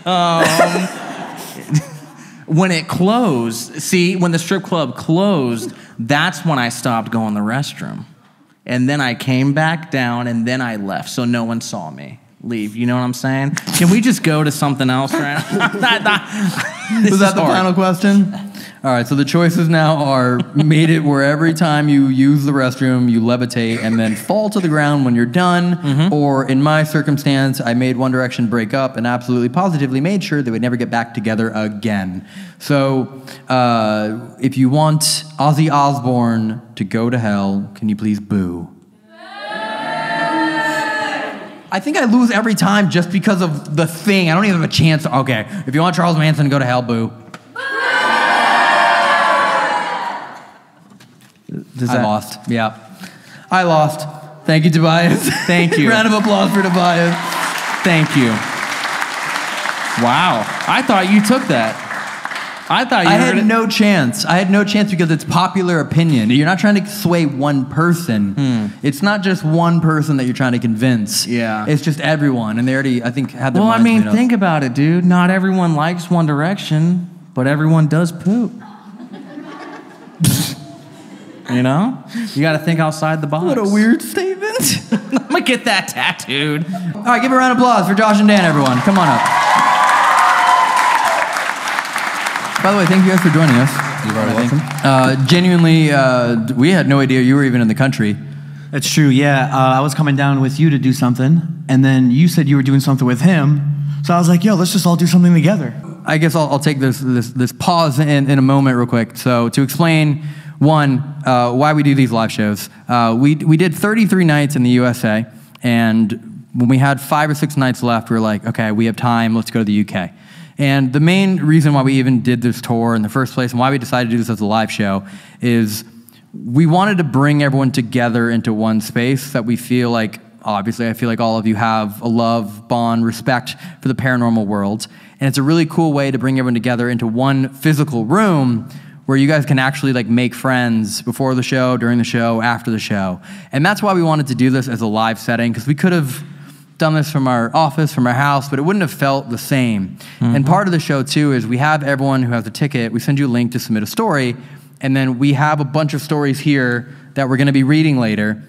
Um, when it closed, see, when the strip club closed, that's when I stopped going to the restroom. And then I came back down, and then I left, so no one saw me leave. You know what I'm saying? Can we just go to something else right now? that, that, Was that the hard. final question? All right, so the choices now are made it where every time you use the restroom, you levitate and then fall to the ground when you're done. Mm-hmm. Or in my circumstance, I made One Direction break up and absolutely positively made sure they would never get back together again. So uh, if you want Ozzy Osbourne to go to hell, can you please boo? I think I lose every time just because of the thing. I don't even have a chance. Okay, if you want Charles Manson to go to hell, boo. Does I that... lost. Yeah. I lost. Thank you, Tobias. Thank you. Round of applause for Tobias. Thank you. Wow. I thought you took that. I thought you I had it. no chance. I had no chance because it's popular opinion. You're not trying to sway one person. Mm. It's not just one person that you're trying to convince. Yeah. It's just everyone. And they already, I think, had their well, minds Well, I mean, made think up. about it, dude. Not everyone likes One Direction, but everyone does poop. You know? You got to think outside the box. What a weird statement. I'm going to get that tattooed. All right, give a round of applause for Josh and Dan, everyone. Come on up. By the way, thank you guys for joining us. You're very welcome. Uh, genuinely, uh, we had no idea you were even in the country. That's true, yeah. Uh, I was coming down with you to do something, and then you said you were doing something with him. So I was like, yo, let's just all do something together. I guess I'll, I'll take this, this, this pause in, in a moment real quick. So to explain, one, uh, why we do these live shows. Uh, we, we did thirty-three nights in the U S A, and when we had five or six nights left, we were like, okay, we have time, let's go to the U K. And the main reason why we even did this tour in the first place and why we decided to do this as a live show is we wanted to bring everyone together into one space that we feel like, obviously, I feel like all of you have a love, bond, respect for the paranormal world. And it's a really cool way to bring everyone together into one physical room where you guys can actually like make friends before the show, during the show, after the show. And that's why we wanted to do this as a live setting, because we could have done this from our office, from our house, but it wouldn't have felt the same. Mm-hmm. And part of the show, too, is we have everyone who has a ticket, we send you a link to submit a story, and then we have a bunch of stories here that we're going to be reading later.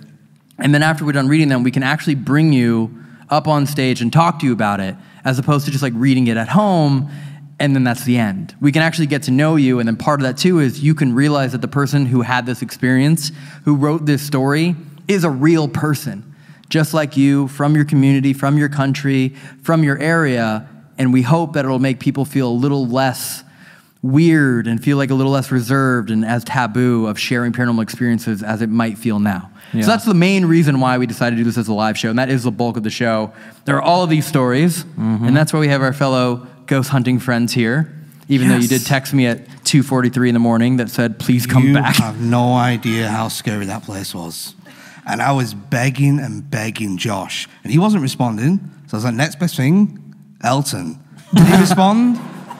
And then after we're done reading them, we can actually bring you up on stage and talk to you about it, as opposed to just like reading it at home, and then that's the end. We can actually get to know you, and then part of that, too, is you can realize that the person who had this experience, who wrote this story, is a real person, just like you, from your community, from your country, from your area, and we hope that it'll make people feel a little less weird and feel like a little less reserved and as taboo of sharing paranormal experiences as it might feel now. Yeah. So that's the main reason why we decided to do this as a live show, and that is the bulk of the show. There are all of these stories, mm-hmm. and that's why we have our fellough ghost hunting friends here, even yes. though you did text me at two forty-three in the morning that said, please come you back. You have no idea how scary that place was. And I was begging and begging Josh. And he wasn't responding. So I was like, next best thing, Elton. Did he respond?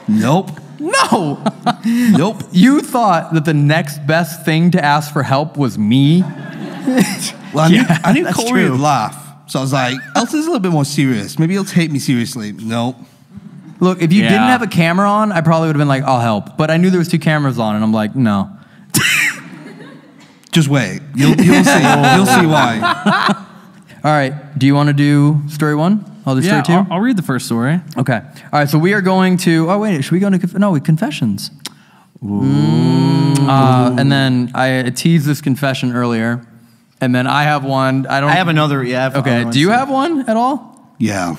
Nope. No. Nope. You thought that the next best thing to ask for help was me? Well, I knew, yeah, I knew Corey true. would laugh. So I was like, Elton's a little bit more serious. Maybe he'll take me seriously. Nope. Look, if you yeah. didn't have a camera on, I probably would have been like, I'll help. But I knew there was two cameras on, and I'm like, no. Just wait. You'll, you'll see. You'll see why. All right. Do you want to do story one? I'll do yeah, story two? I'll, I'll read the first story. Okay. All right. So we are going to... Oh, wait. Should we go into... No, we confessions. Mm. Uh, and then I teased this confession earlier. And then I have one. I don't... I have another. Yeah. Have okay. Do you have one at all? Yeah.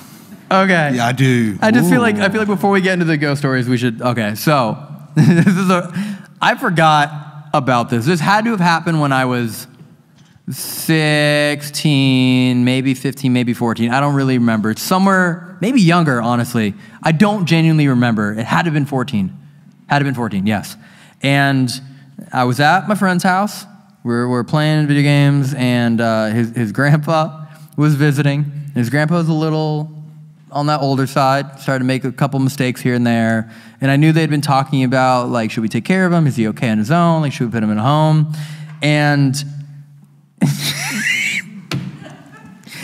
Okay. Yeah, I do. I just Ooh. feel like... I feel like before we get into the ghost stories, we should... Okay. So this is a... I forgot about this. This had to have happened when I was... sixteen, maybe fifteen, maybe fourteen. I don't really remember. It's somewhere, maybe younger, honestly. I don't genuinely remember. It had to have been fourteen. Had to have been fourteen, yes. And I was at my friend's house. We were, we were playing video games, and uh, his, his grandpa was visiting. His grandpa was a little on that older side, started to make a couple mistakes here and there. And I knew they'd been talking about, like, should we take care of him? Is he okay on his own? Like, should we put him in a home? And...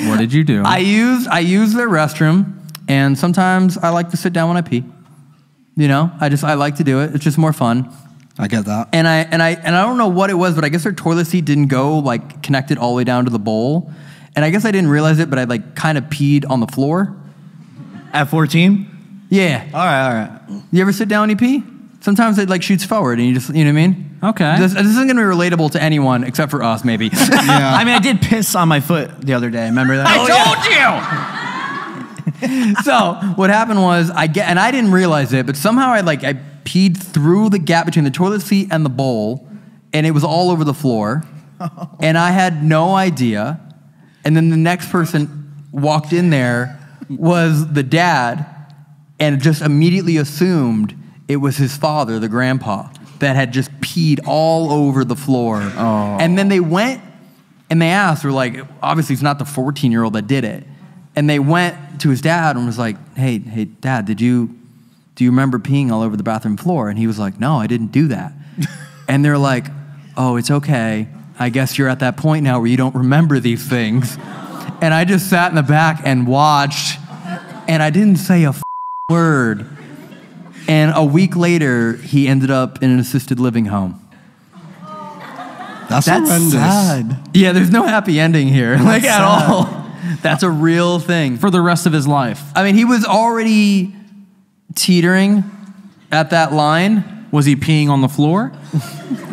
What did you do? I used I used their restroom, and sometimes I like to sit down when I pee. You know, I just I like to do it. It's just more fun. I get that. And I and I and I don't know what it was, but I guess their toilet seat didn't go like connected all the way down to the bowl, and I guess I didn't realize it, but I like kind of peed on the floor. At fourteen? Yeah. All right, all right. You ever sit down and you pee? Sometimes it like shoots forward, and you just, you know what I mean? Okay. This, this isn't going to be relatable to anyone except for us, maybe. Yeah. I mean, I did piss on my foot the other day. Remember that? I oh, told yeah. you! So what happened was, I get, and I didn't realize it, but somehow I like I peed through the gap between the toilet seat and the bowl, and it was all over the floor, oh. and I had no idea. And then the next person walked in there was the dad, and just immediately assumed it was his father, the grandpa, that had just peed all over the floor. Oh. And then they went and they asked, we're like, obviously it's not the fourteen-year-old that did it. And they went to his dad and was like, hey, hey, Dad, did you, do you remember peeing all over the bathroom floor? And he was like, no, I didn't do that. And they're like, oh, it's okay. I guess you're at that point now where you don't remember these things. And I just sat in the back and watched, and I didn't say a f word. And a week later, he ended up in an assisted living home. That's, That's horrendous. Sad. Yeah, there's no happy ending here, That's like, at sad. all. That's a real thing. For the rest of his life. I mean, he was already teetering at that line. Was he peeing on the floor?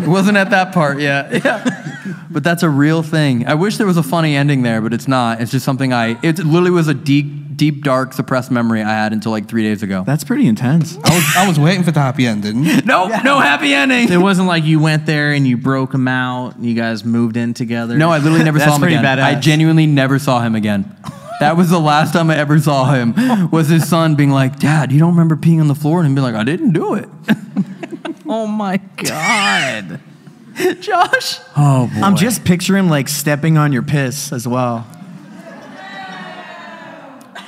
Wasn't at that part yet. Yeah. But that's a real thing. I wish there was a funny ending there, but it's not. It's just something I... It literally was a deep, deep, dark, suppressed memory I had until like three days ago. That's pretty intense. I was, I was waiting for the happy ending. Nope, yeah. no happy ending. It wasn't like you went there and you broke him out and you guys moved in together. No, I literally never saw him again. That's pretty badass. I genuinely never saw him again. That was the last time I ever saw him, was his son being like, Dad, you don't remember peeing on the floor? And him being like, I didn't do it. Oh my God. Josh. Oh, boy. I'm just picturing like stepping on your piss as well.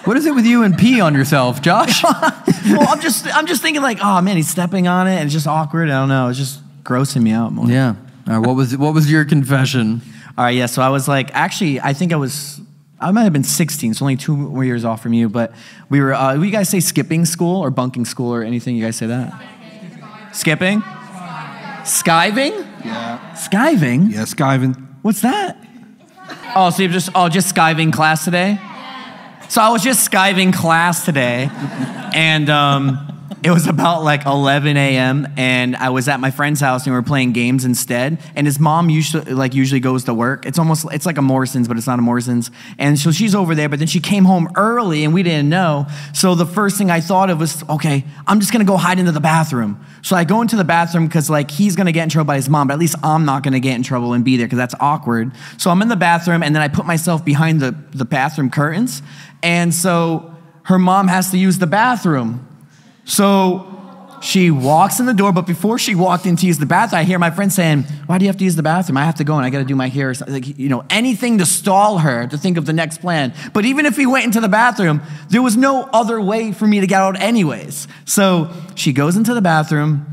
What is it with you and pee on yourself, Josh? Well, I'm just, I'm just thinking like, oh man, he's stepping on it and it's just awkward. I don't know. It's just grossing me out more. Yeah. All right. What was, what was your confession? All right. Yeah. So I was like, actually, I think I was, I might have been sixteen. So only two more years off from you, but we were, uh, you guys say skipping school or bunking school or anything? You guys say that? Skipping? Skiving? Yeah. Skiving? Yeah, skiving. What's that? Oh, so you're just, oh, just skiving class today? Yeah. So I was just skiving class today, and um, it was about like eleven A M, and I was at my friend's house, and we were playing games instead, and his mom usually, like, usually goes to work. It's almost, it's like a Morrison's, but it's not a Morrison's, and so she's over there, but then she came home early, and we didn't know, so the first thing I thought of was, okay, I'm just gonna go hide into the bathroom. So I go into the bathroom because like he's gonna get in trouble by his mom, but at least I'm not gonna get in trouble and be there because that's awkward. So I'm in the bathroom, and then I put myself behind the, the bathroom curtains. And so her mom has to use the bathroom. So she walks in the door, but before she walked in to use the bathroom, I hear my friend saying, why do you have to use the bathroom? I have to go and I gotta do my hair. Like, you know, anything to stall her to think of the next plan. But even if he went into the bathroom, there was no other way for me to get out anyways. So she goes into the bathroom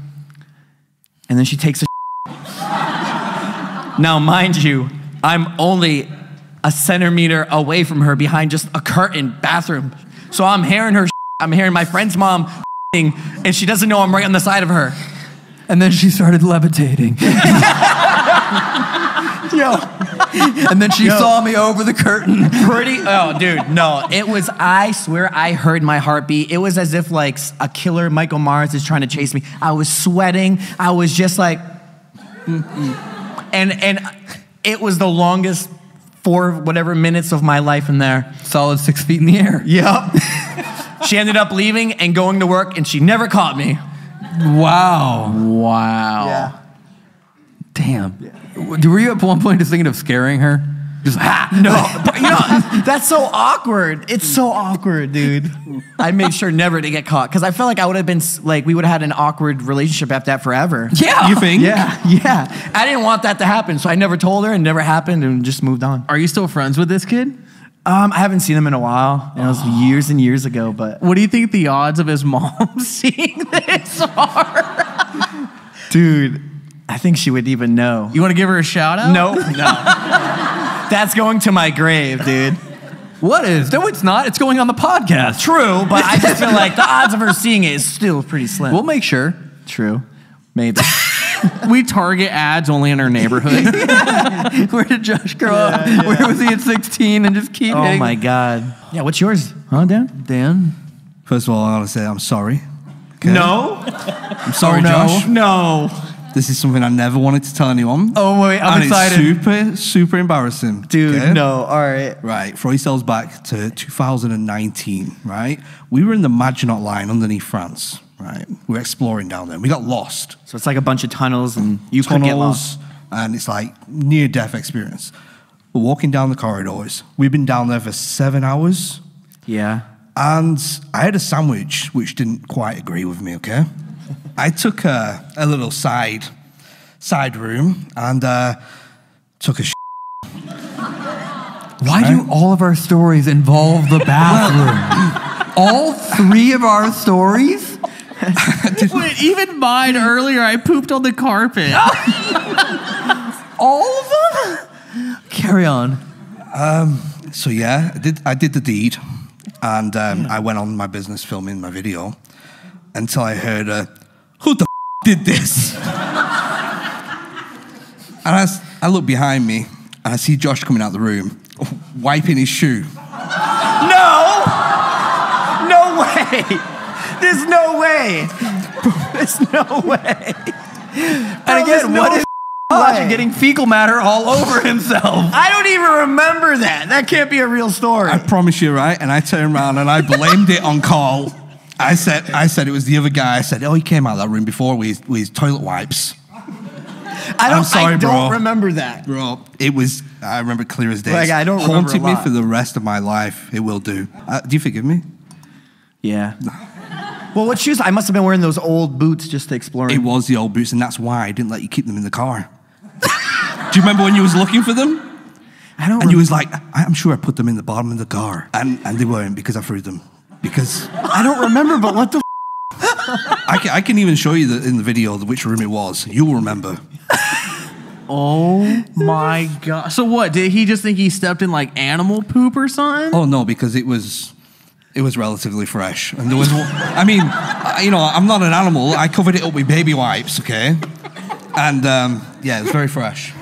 and then she takes a Now, mind you, I'm only a centimeter away from her behind just a curtain bathroom. So I'm hearing her I'm hearing my friend's mom and she doesn't know I'm right on the side of her. And then she started levitating. Yo. And then she Yo. saw me over the curtain. Pretty, oh dude, no. It was, I swear I heard my heartbeat. It was as if like a killer Michael Myers is trying to chase me. I was sweating. I was just like, mm-mm. And, and it was the longest four whatever minutes of my life in there. Solid six feet in the air. Yep. She ended up leaving and going to work and she never caught me. Wow. Wow. Yeah. Damn. Yeah. Were you at one point just thinking of scaring her? Just, ha! No. But, you know, that's so awkward. It's so awkward, dude. I made sure never to get caught because I felt like I would have been, like, we would have had an awkward relationship after that forever. Yeah. You think? Yeah. Yeah. I didn't want that to happen, so I never told her and never happened and just moved on. Are you still friends with this kid? Um, I haven't seen him in a while. It was oh. years and years ago, but... What do you think the odds of his mom seeing this are? Dude, I think she would even know. You want to give her a shout out? No. No. That's going to my grave, dude. What is? No, it's not. It's going on the podcast. True, but I just feel like the odds of her seeing it is still pretty slim. We'll make sure. True. Maybe. We target ads only in our neighborhood. Yeah. Where did Josh grow yeah, up? Yeah. Where was he at sixteen and just keep... Oh, digging? My God. Yeah, what's yours? Huh, Dan? Dan? First of all, I gotta say I'm sorry. Okay? No? I'm sorry, oh, no. Josh. No. This is something I never wanted to tell anyone. Oh, wait, I'm and excited. And it's super, super embarrassing. Dude, okay? No, all right. Right, throw yourselves back to two thousand nineteen, right? We were in the Maginot Line underneath France, right? We were exploring down there. We got lost. So it's like a bunch of tunnels and you tunnels, could get lost. And it's like near-death experience. We're walking down the corridors. We've been down there for seven hours. Yeah. And I had a sandwich which didn't quite agree with me, okay? I took a, a little side side room and uh, took a sh Why right? do all of our stories involve the bathroom? All three of our stories? Wait, even mine earlier, I pooped on the carpet. All of them? Carry on. Um, so yeah, I did, I did the deed and um, I went on my business filming my video. Until I heard, uh, who the f did this? And I, I look behind me, and I see Josh coming out the room, wiping his shoe. No! No way! There's no way! There's no way! And again, no what is Josh getting fecal matter all over himself? I don't even remember that. That can't be a real story. I promise you, right? And I turned around, and I blamed it on Carl. I said, I said it was the other guy. I said, oh, he came out of that room before with, with his toilet wipes. I don't, I'm sorry, I don't bro. remember that. Bro, it was, I remember clear as day. Like, I don't remember a lot. Haunted me for the rest of my life. It will do. Uh, do you forgive me? Yeah. Well, what shoes? I must have been wearing those old boots just to explore. It was the old boots, and that's why I didn't let you keep them in the car. Do you remember when you was looking for them? I don't And remember. You was like, I'm sure I put them in the bottom of the car. And, and they weren't because I threw them. Because I don't remember, but what the f I, can, I can even show you the, in the video which room it was. You will remember. Oh my God. So what, did he just think he stepped in like animal poop or something? Oh no, because it was it was relatively fresh. And there was, I mean, you know, I'm not an animal. I covered it up with baby wipes, okay? And um, yeah, it was very fresh.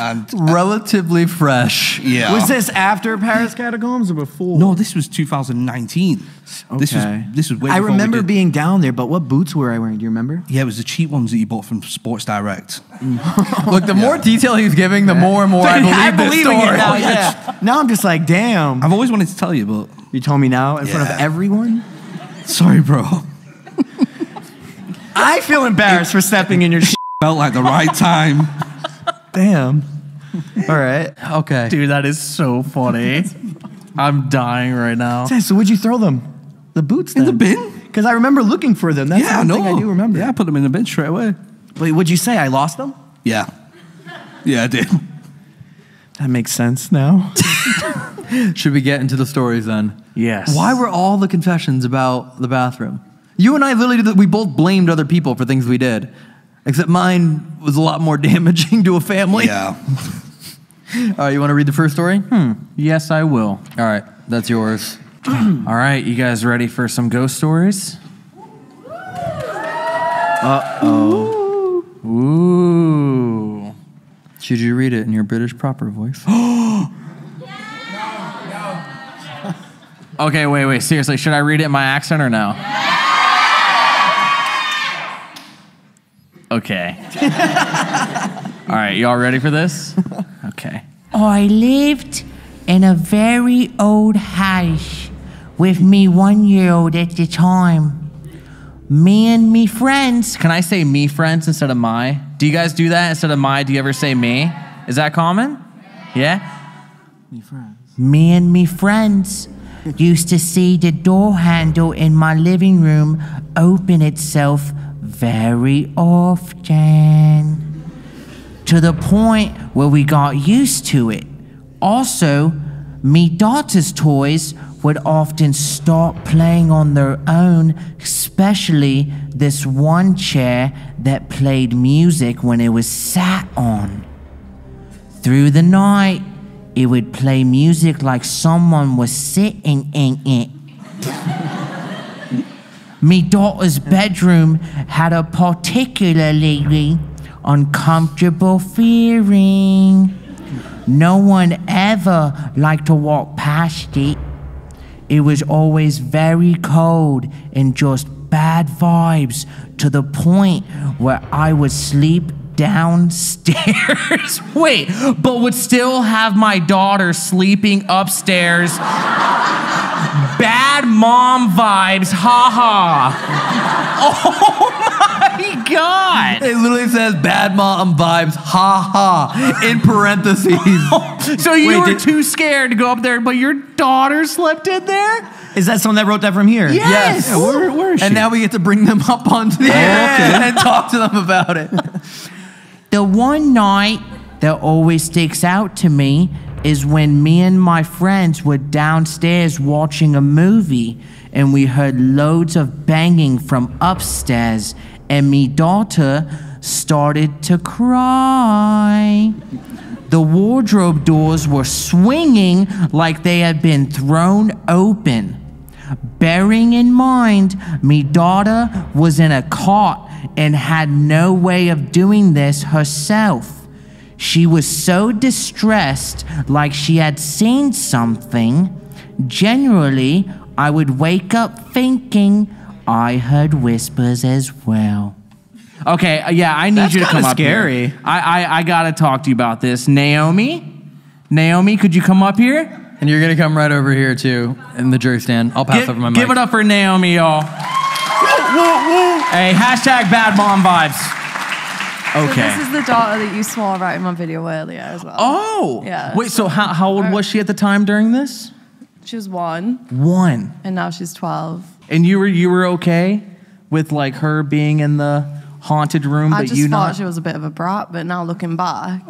And, uh, relatively fresh. Yeah. Was this after Paris Catacombs or before? No, this was two thousand nineteen. Okay. This was, this was way I remember being down there, but what boots were I wearing? Do you remember? Yeah, it was the cheap ones that you bought from Sports Direct. Mm. Look, the yeah. more detail he's giving, the yeah. more and more I believe I this story. It now, yeah. Now I'm just like, damn. I've always wanted to tell you, but... You told me now in yeah. front of everyone? Sorry, bro. I feel embarrassed for stepping in your shit. Felt like the right time. Damn. All right. Okay. Dude, that is so funny. I'm dying right now. So where'd you throw them? The boots then? In the bin? Because I remember looking for them. That's yeah, the no. thing I do remember. Yeah, I put them in the bin straight away. Wait, would you say I lost them? Yeah. Yeah, I did. That makes sense now. Should we get into the stories then? Yes. Why were all the confessions about the bathroom? You and I literally, did, we both blamed other people for things we did. Except mine was a lot more damaging to a family. Yeah. All right, you want to read the first story? Hmm. Yes, I will. All right, that's yours. All right, you guys ready for some ghost stories? Uh-oh. Ooh. Ooh. Should you read it in your British proper voice? Okay, wait, wait, seriously, should I read it in my accent or no? Okay. All right, y'all ready for this? Okay. I lived in a very old house with me one-year-old at the time. Me and me friends. Can I say me friends instead of my? Do you guys do that instead of my? Do you ever say me? Is that common? Yeah? Me friends. Me and me friends used to see the door handle in my living room open itself very often, to the point where we got used to it. Also, me daughter's toys would often start playing on their own, especially this one chair that played music when it was sat on. Through the night, it would play music like someone was sitting in it. Me daughter's bedroom had a particularly uncomfortable feeling. No one ever liked to walk past it. It was always very cold and just bad vibes, to the point where I would sleep downstairs. Wait, but would still have my daughter sleeping upstairs. Bad mom vibes, haha. Oh my god. It literally says bad mom vibes, haha, in parentheses. So you Wait, were did... too scared to go up there, but your daughter slept in there? Is that someone that wrote that from here? Yes. yes. Yeah, where, where is she? And now we get to bring them up onto the yeah. air and talk to them about it. The one night that always sticks out to me is when me and my friends were downstairs watching a movie and we heard loads of banging from upstairs and me daughter started to cry. The wardrobe doors were swinging like they had been thrown open. Bearing in mind, me daughter was in a cot and had no way of doing this herself. She was so distressed, like she had seen something. Generally, I would wake up thinking I heard whispers as well. Okay, yeah, I need That's you to come up scary. Here. I, I, I gotta talk to you about this. Naomi? Naomi, could you come up here? And you're gonna come right over here too, in the jerk stand. I'll pass Get, over my mic. Give it up for Naomi, y'all. Hey, hashtag bad mom vibes. Okay. So this is the daughter that you swore about in my video earlier as well. Oh. Yeah. Wait, so, so how, how old was she at the time during this? She was one. One. And now she's twelve. And you were you were okay with like her being in the haunted room? I but just you thought not? She was a bit of a brat, but now looking back.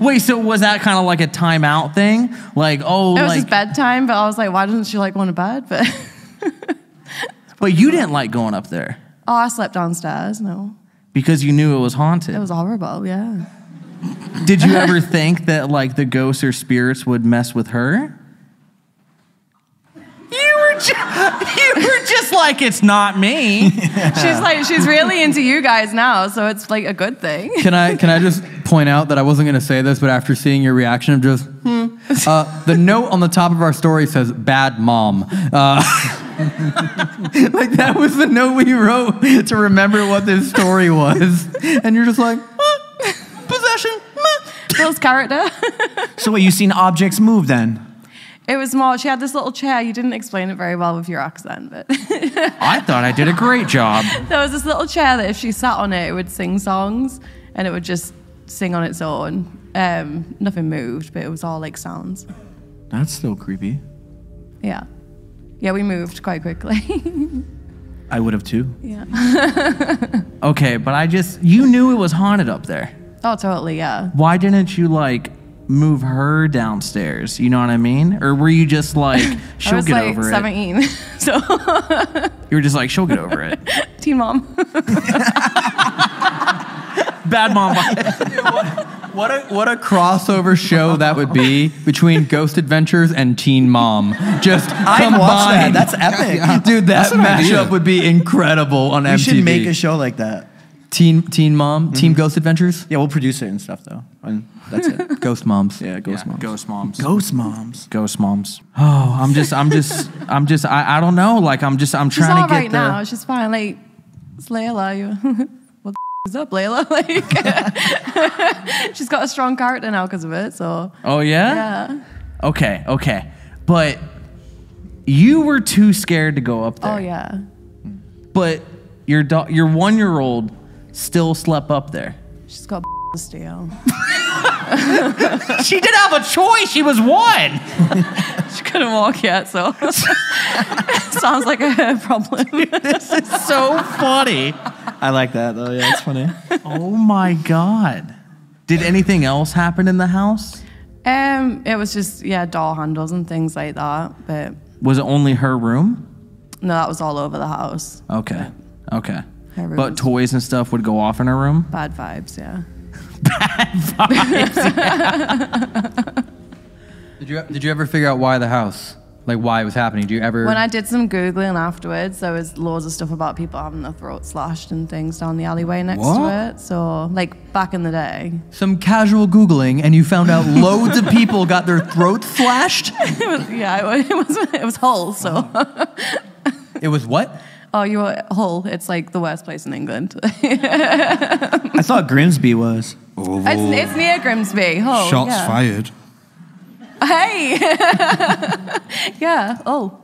Wait, so was that kind of like a timeout thing? Like, oh, it was like, just bedtime, but I was like, why doesn't she like want to bed? But But you didn't like going up there. Oh, I slept downstairs, no. Because you knew it was haunted. It was horrible, yeah. Did you ever think that like the ghosts or spirits would mess with her? You were, ju you were just like, it's not me. Yeah. She's like, she's really into you guys now, so it's like a good thing. Can I, can I just point out that I wasn't going to say this, but after seeing your reaction of just, hmm. Uh, the note on the top of our story says, bad mom. Uh, like that was the note we wrote to remember what this story was, and you're just like, ah, possession, ah. Bill's character. So what, you seen objects move then? It was more. She had this little chair. You didn't explain it very well with your accent, but I thought I did a great job. There was this little chair that if she sat on it, it would sing songs, and it would just sing on its own. Um, nothing moved, but it was all like sounds. That's still creepy. Yeah. Yeah, we moved quite quickly. I would have too. Yeah. Okay, but I just, you knew it was haunted up there. Oh, totally, yeah. Why didn't you like move her downstairs? You know what I mean? Or were you just like, she'll get like over seventeen, it? I was like seventeen, so. You were just like, she'll get over it. Teen mom. Bad mom. What a what a crossover show that would be between Ghost Adventures and Teen Mom. Just I combined. Watch that. That's epic, yeah. Dude. That mashup would be incredible on we M T V. We should make a show like that. Teen Teen Mom, mm-hmm. Team Ghost Adventures. Yeah, we'll produce it and stuff though. And that's it. Ghost Moms. Yeah, Ghost yeah, Moms. Ghost Moms. Ghost Moms. Ghost Moms. Oh, I'm just, I'm just, I'm just, I, I don't know. Like I'm just, I'm trying She's to get right the. Now. It's just fine. Like it's Layla. You. What's up, Layla? Like, she's got a strong character now because of it. So. Oh yeah. Yeah. Okay. Okay. But you were too scared to go up there. Oh yeah. But your do your one year old still slept up there. She's got to steal. She did have a choice. She was one. She couldn't walk yet, so sounds like a problem. This is so funny. I like that though. Yeah, it's funny. Oh my god! Did anything else happen in the house? Um, it was just yeah, door handles and things like that. But was it only her room? No, that was all over the house. Okay, but okay. Her room but toys and stuff would go off in her room. Bad vibes, yeah. Bad vibes. Yeah. Did you did you ever figure out why the house? Like why it was happening? Do you ever? When I did some googling afterwards, there was loads of stuff about people having their throats slashed and things down the alleyway next what? to it. So like back in the day, some casual googling, and you found out loads of people got their throats slashed. It was, yeah, it was it was Hull. So it was what? Oh, you were Hull. It's like the worst place in England. I thought Grimsby was. Oh. It's, it's near Grimsby. Hull. Shots yeah. fired. Hey! Yeah, oh.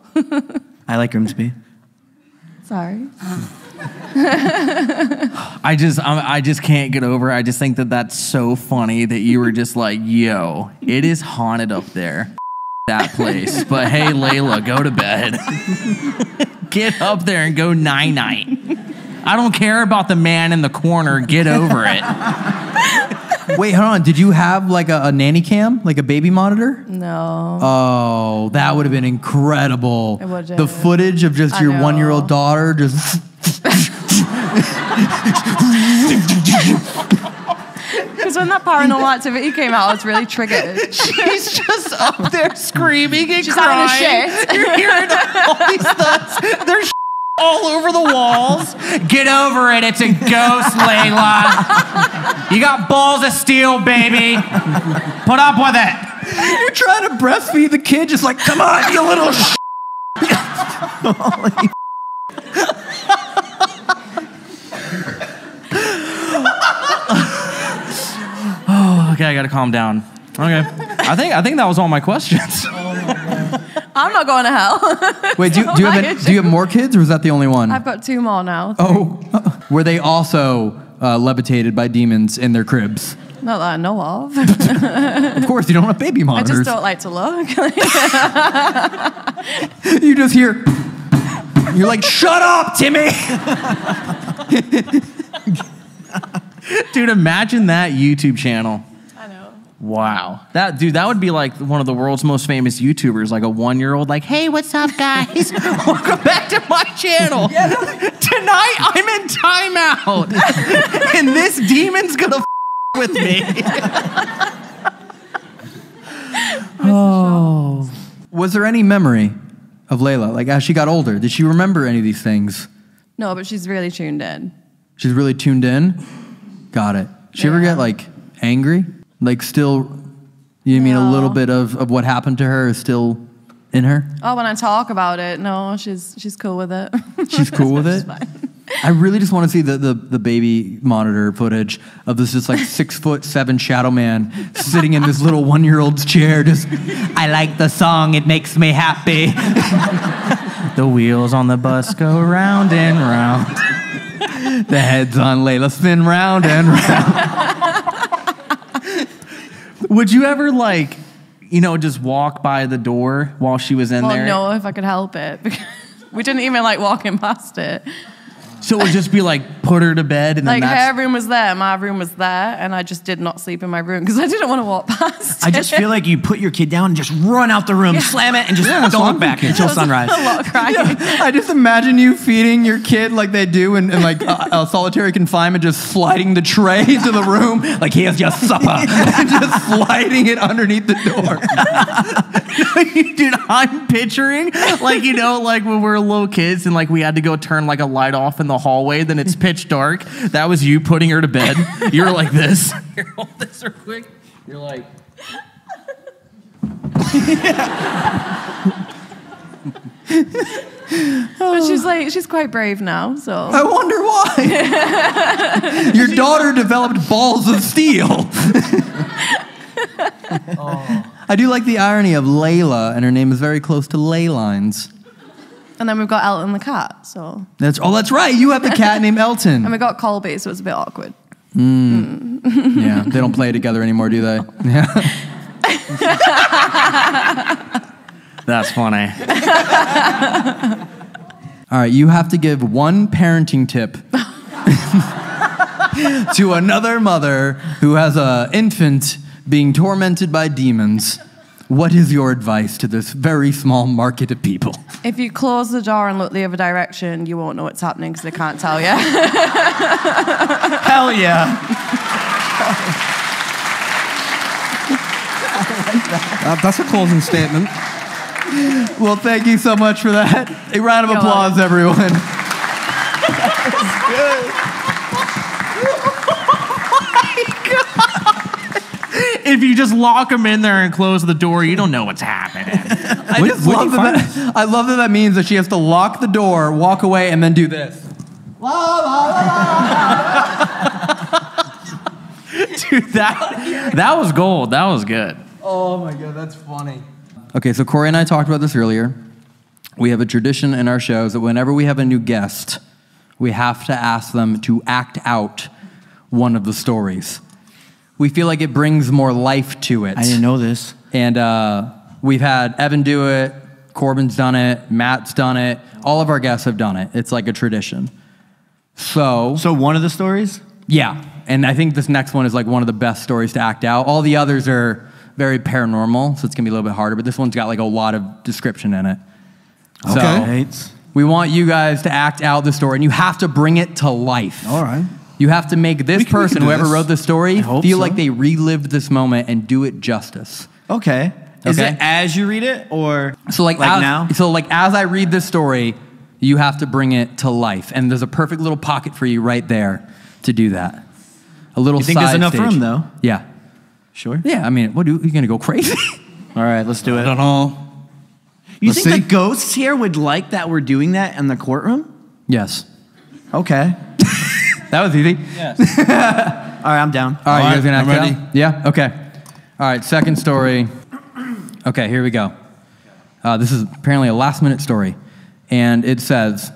I like Grimsby. Sorry. I just I'm, I just can't get over it. I just think that that's so funny that you were just like, yo, it is haunted up there. That place. But hey, Layla, go to bed. Get up there and go night-night. I don't care about the man in the corner. Get over it. Wait, hold on. Did you have like a, a nanny cam, like a baby monitor? No. Oh, that would have been incredible. It would have. The footage of just I your know. one year old daughter just. Because when that Paranormal Activity came out, I was really triggered. She's just up there screaming and She's crying. She's having a shit. You're hearing all these thuds. There's all over the walls. Get over it. It's a ghost, Layla. You got balls of steel, baby. Put up with it. You're trying to breastfeed the kid, just like, come on, you little sh. Holy oh, okay, I gotta calm down. Okay, I think I think that was all my questions. I'm not going to hell. Wait, do you, do, you have a, do you have more kids, or is that the only one? I've got two more now. Three. Oh, were they also uh, levitated by demons in their cribs? Not that I know of. Of course, you don't have baby monitors. I just don't like to look. You just hear. You're like, shut up, Timmy. Dude, imagine that YouTube channel. Wow, that dude, that would be like one of the world's most famous YouTubers, like a one-year-old, like, "Hey, what's up, guys? Welcome back to my channel. Yeah, tonight I'm in timeout, and this demon's gonna f with me." Oh, was there any memory of Layla? Like as she got older, did she remember any of these things? No, but she's really tuned in. She's really tuned in. Got it. Did she yeah. ever get like angry? Like still, you no. mean a little bit of, of what happened to her is still in her? Oh, when I talk about it, no, she's she's cool with it. She's cool with it? I really just want to see the, the, the baby monitor footage of this just like six foot seven shadow man sitting in this little one-year-old's chair just, I like the song, it makes me happy. The wheels on the bus go round and round. The heads on Layla spin round and round. Would you ever, like, you know, just walk by the door while she was in well, there? Well, no, if I could help it. Because we didn't even like walking past it. So it would just be like, put her to bed, and then like that's... her room was there, my room was there, and I just did not sleep in my room because I didn't want to walk past. I it. just feel like you put your kid down and just run out the room, yeah. slam it, and just yeah, don't look back until sunrise. A lot of crying. Yeah, I just imagine you feeding your kid like they do in, in like a, a solitary confinement, just sliding the tray to the room, like here's your supper, and just sliding it underneath the door. Dude, I'm picturing like, you know, like when we were little kids and like we had to go turn like a light off in the hallway, then it's pitch dark. That was you putting her to bed. You were like this. Here, hold this real quick. You're like... But she's like, she's quite brave now, so... I wonder why. Your daughter developed balls of steel. Oh. I do like the irony of Layla, and her name is very close to ley lines. And then we've got Elton the cat, so... That's, oh, that's right. You have the cat named Elton. And we got Colby, so it's a bit awkward. Mm. Mm. Yeah, they don't play together anymore, do they? Yeah. That's funny. All right, you have to give one parenting tip to another mother who has an infant being tormented by demons. What is your advice to this very small market of people? If you close the door and look the other direction, you won't know what's happening because they can't tell you. Hell yeah. uh, that's a closing statement. Well, thank you so much for that. A round of You're applause, welcome. everyone. That was good. If you just lock them in there and close the door, you don't know what's happening. I just love that. I love that that means that she has to lock the door, walk away, and then do this. La, la, la, la. Dude, that that was gold. That was good. Oh my god, that's funny. Okay, so Corey and I talked about this earlier. We have a tradition in our shows that whenever we have a new guest, we have to ask them to act out one of the stories. We feel like it brings more life to it. I didn't know this. And uh, we've had Evan do it, Corbin's done it, Matt's done it. All of our guests have done it. It's like a tradition. So... So one of the stories? Yeah. And I think this next one is like one of the best stories to act out. All the others are very paranormal, so it's going to be a little bit harder. But this one's got like a lot of description in it. Okay. So we want you guys to act out the story, and you have to bring it to life. All right. You have to make this can, person, whoever this. wrote the story, feel so. like they relived this moment and do it justice. Okay. Is okay. it as you read it, or so like, like as, now? So like as I read this story, you have to bring it to life. And there's a perfect little pocket for you right there to do that. A little side stage. You think there's enough room, though? Yeah. Sure? Yeah, I mean, what, are you going to go crazy? All right, let's do it. I don't know. You let's think see. the ghosts here would like that we're doing that in the courtroom? Yes. Okay. That was easy. Yes. All right, I'm down. All right, All right you guys gonna act ready. Out? Yeah? Okay. All right, second story. Okay, here we go. Uh, this is apparently a last-minute story. And it says,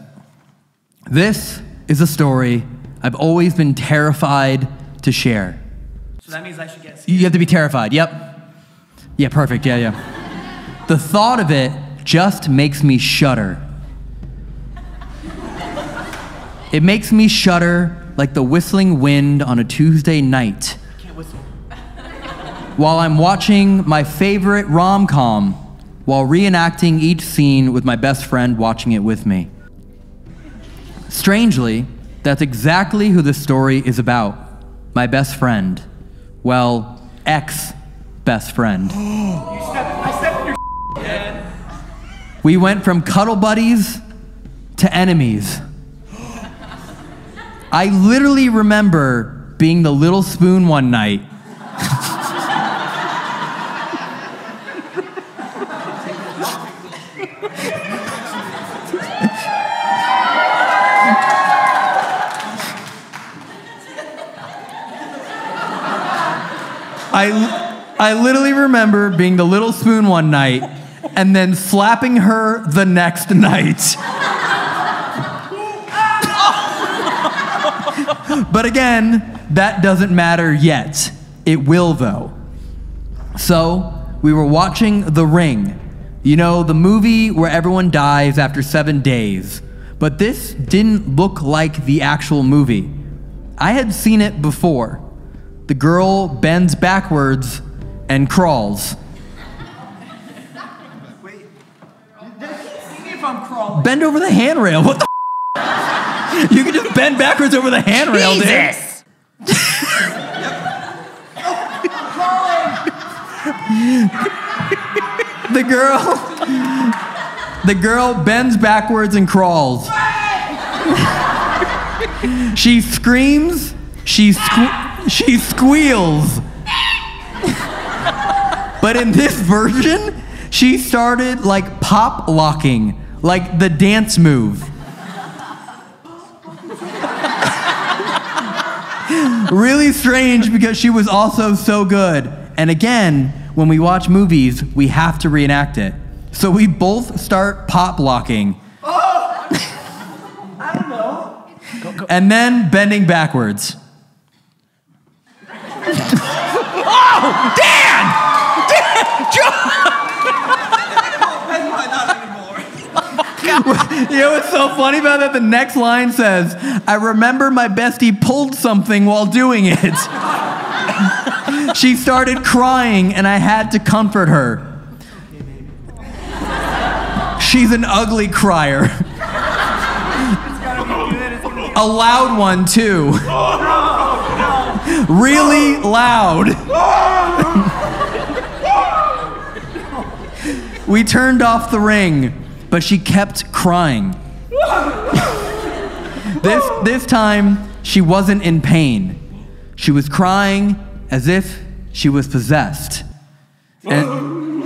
this is a story I've always been terrified to share. So that means I should get scared. You have to be terrified, yep. Yeah, perfect, yeah, yeah. The thought of it just makes me shudder. It makes me shudder like the whistling wind on a Tuesday night. I can't whistle. While I'm watching my favorite rom-com, while reenacting each scene with my best friend watching it with me. Strangely, that's exactly who this story is about. My best friend. Well, ex-best friend. You stepped, I stepped in your head. We went from cuddle buddies to enemies. I literally remember being the little spoon one night. I, I literally remember being the little spoon one night and then slapping her the next night. But again, that doesn't matter yet. It will, though. So, we were watching The Ring. You know, the movie where everyone dies after seven days, But this didn't look like the actual movie. I had seen it before. The girl bends backwards and crawls. Wait, see me if I'm crawling. Bend over the handrail. What the f? You can just bend backwards over the handrail, dude. Jesus! I'm crawling! The girl, the girl bends backwards and crawls. She screams, she, sque she squeals. But in this version, she started like pop locking, like the dance move. Really strange because she was also so good. And again, when we watch movies, we have to reenact it. So we both start pop locking. Oh! I don't know. Go, go. And then bending backwards. Oh! Dan! Dan! John! You know what's so funny about that? The next line says, I remember my bestie pulled something while doing it. She started crying, and I had to comfort her. She's an ugly crier. A loud one, too. Really loud. We turned off the ring, but she kept crying. This, this time, she wasn't in pain. She was crying as if she was possessed. And,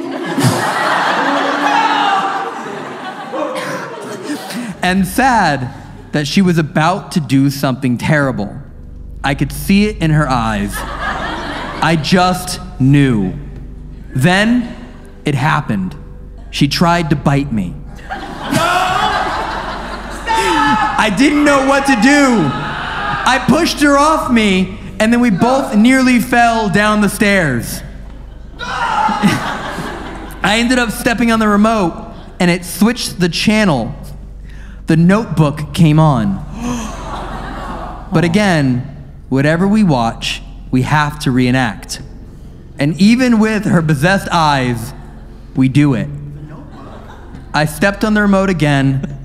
and sad that she was about to do something terrible. I could see it in her eyes. I just knew. Then it happened. She tried to bite me. No! Stop! I didn't know what to do. I pushed her off me, and then we both nearly fell down the stairs. I ended up stepping on the remote, and it switched the channel. The Notebook came on. But again, whatever we watch, we have to reenact. And even with her possessed eyes, we do it. I stepped on the remote again,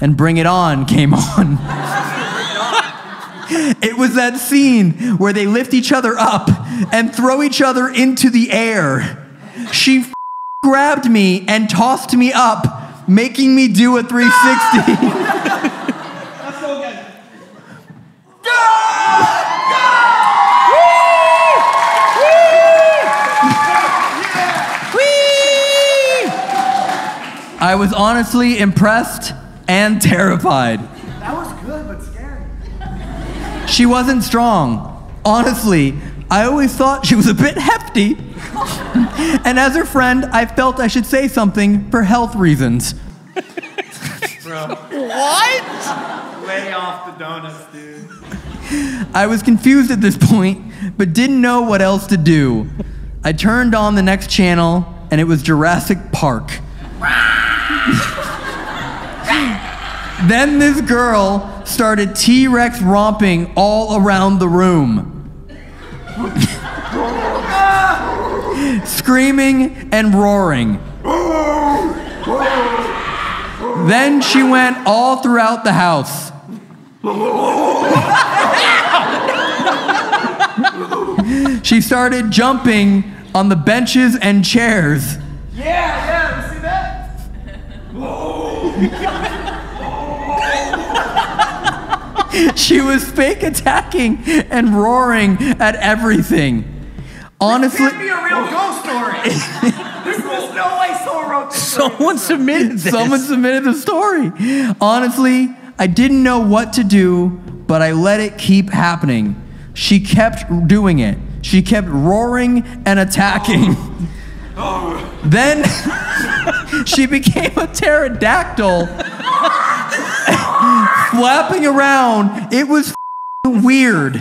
and Bring It On came on. It was that scene where they lift each other up and throw each other into the air. She f grabbed me and tossed me up, making me do a three sixty. No! That's so good. Go! Go! Woo! Woo! Wee! I was honestly impressed and terrified. That was good, but scary. She wasn't strong. Honestly, I always thought she was a bit hefty. And as her friend, I felt I should say something for health reasons. Bro. What? Lay off the donuts, dude. I was confused at this point, but didn't know what else to do. I turned on the next channel, and it was Jurassic Park. Then this girl started T-Rex romping all around the room. Screaming and roaring. Then she went all throughout the house. She started jumping on the benches and chairs. Yeah, yeah, you see that? She was fake attacking and roaring at everything. Honestly, this can't be a real ghost story. There's no way someone wrote this. Someone submitted this. Someone submitted the story. Honestly, I didn't know what to do, but I let it keep happening. She kept doing it. She kept roaring and attacking. Oh. Oh. Then she became a pterodactyl. Flapping around, it was weird.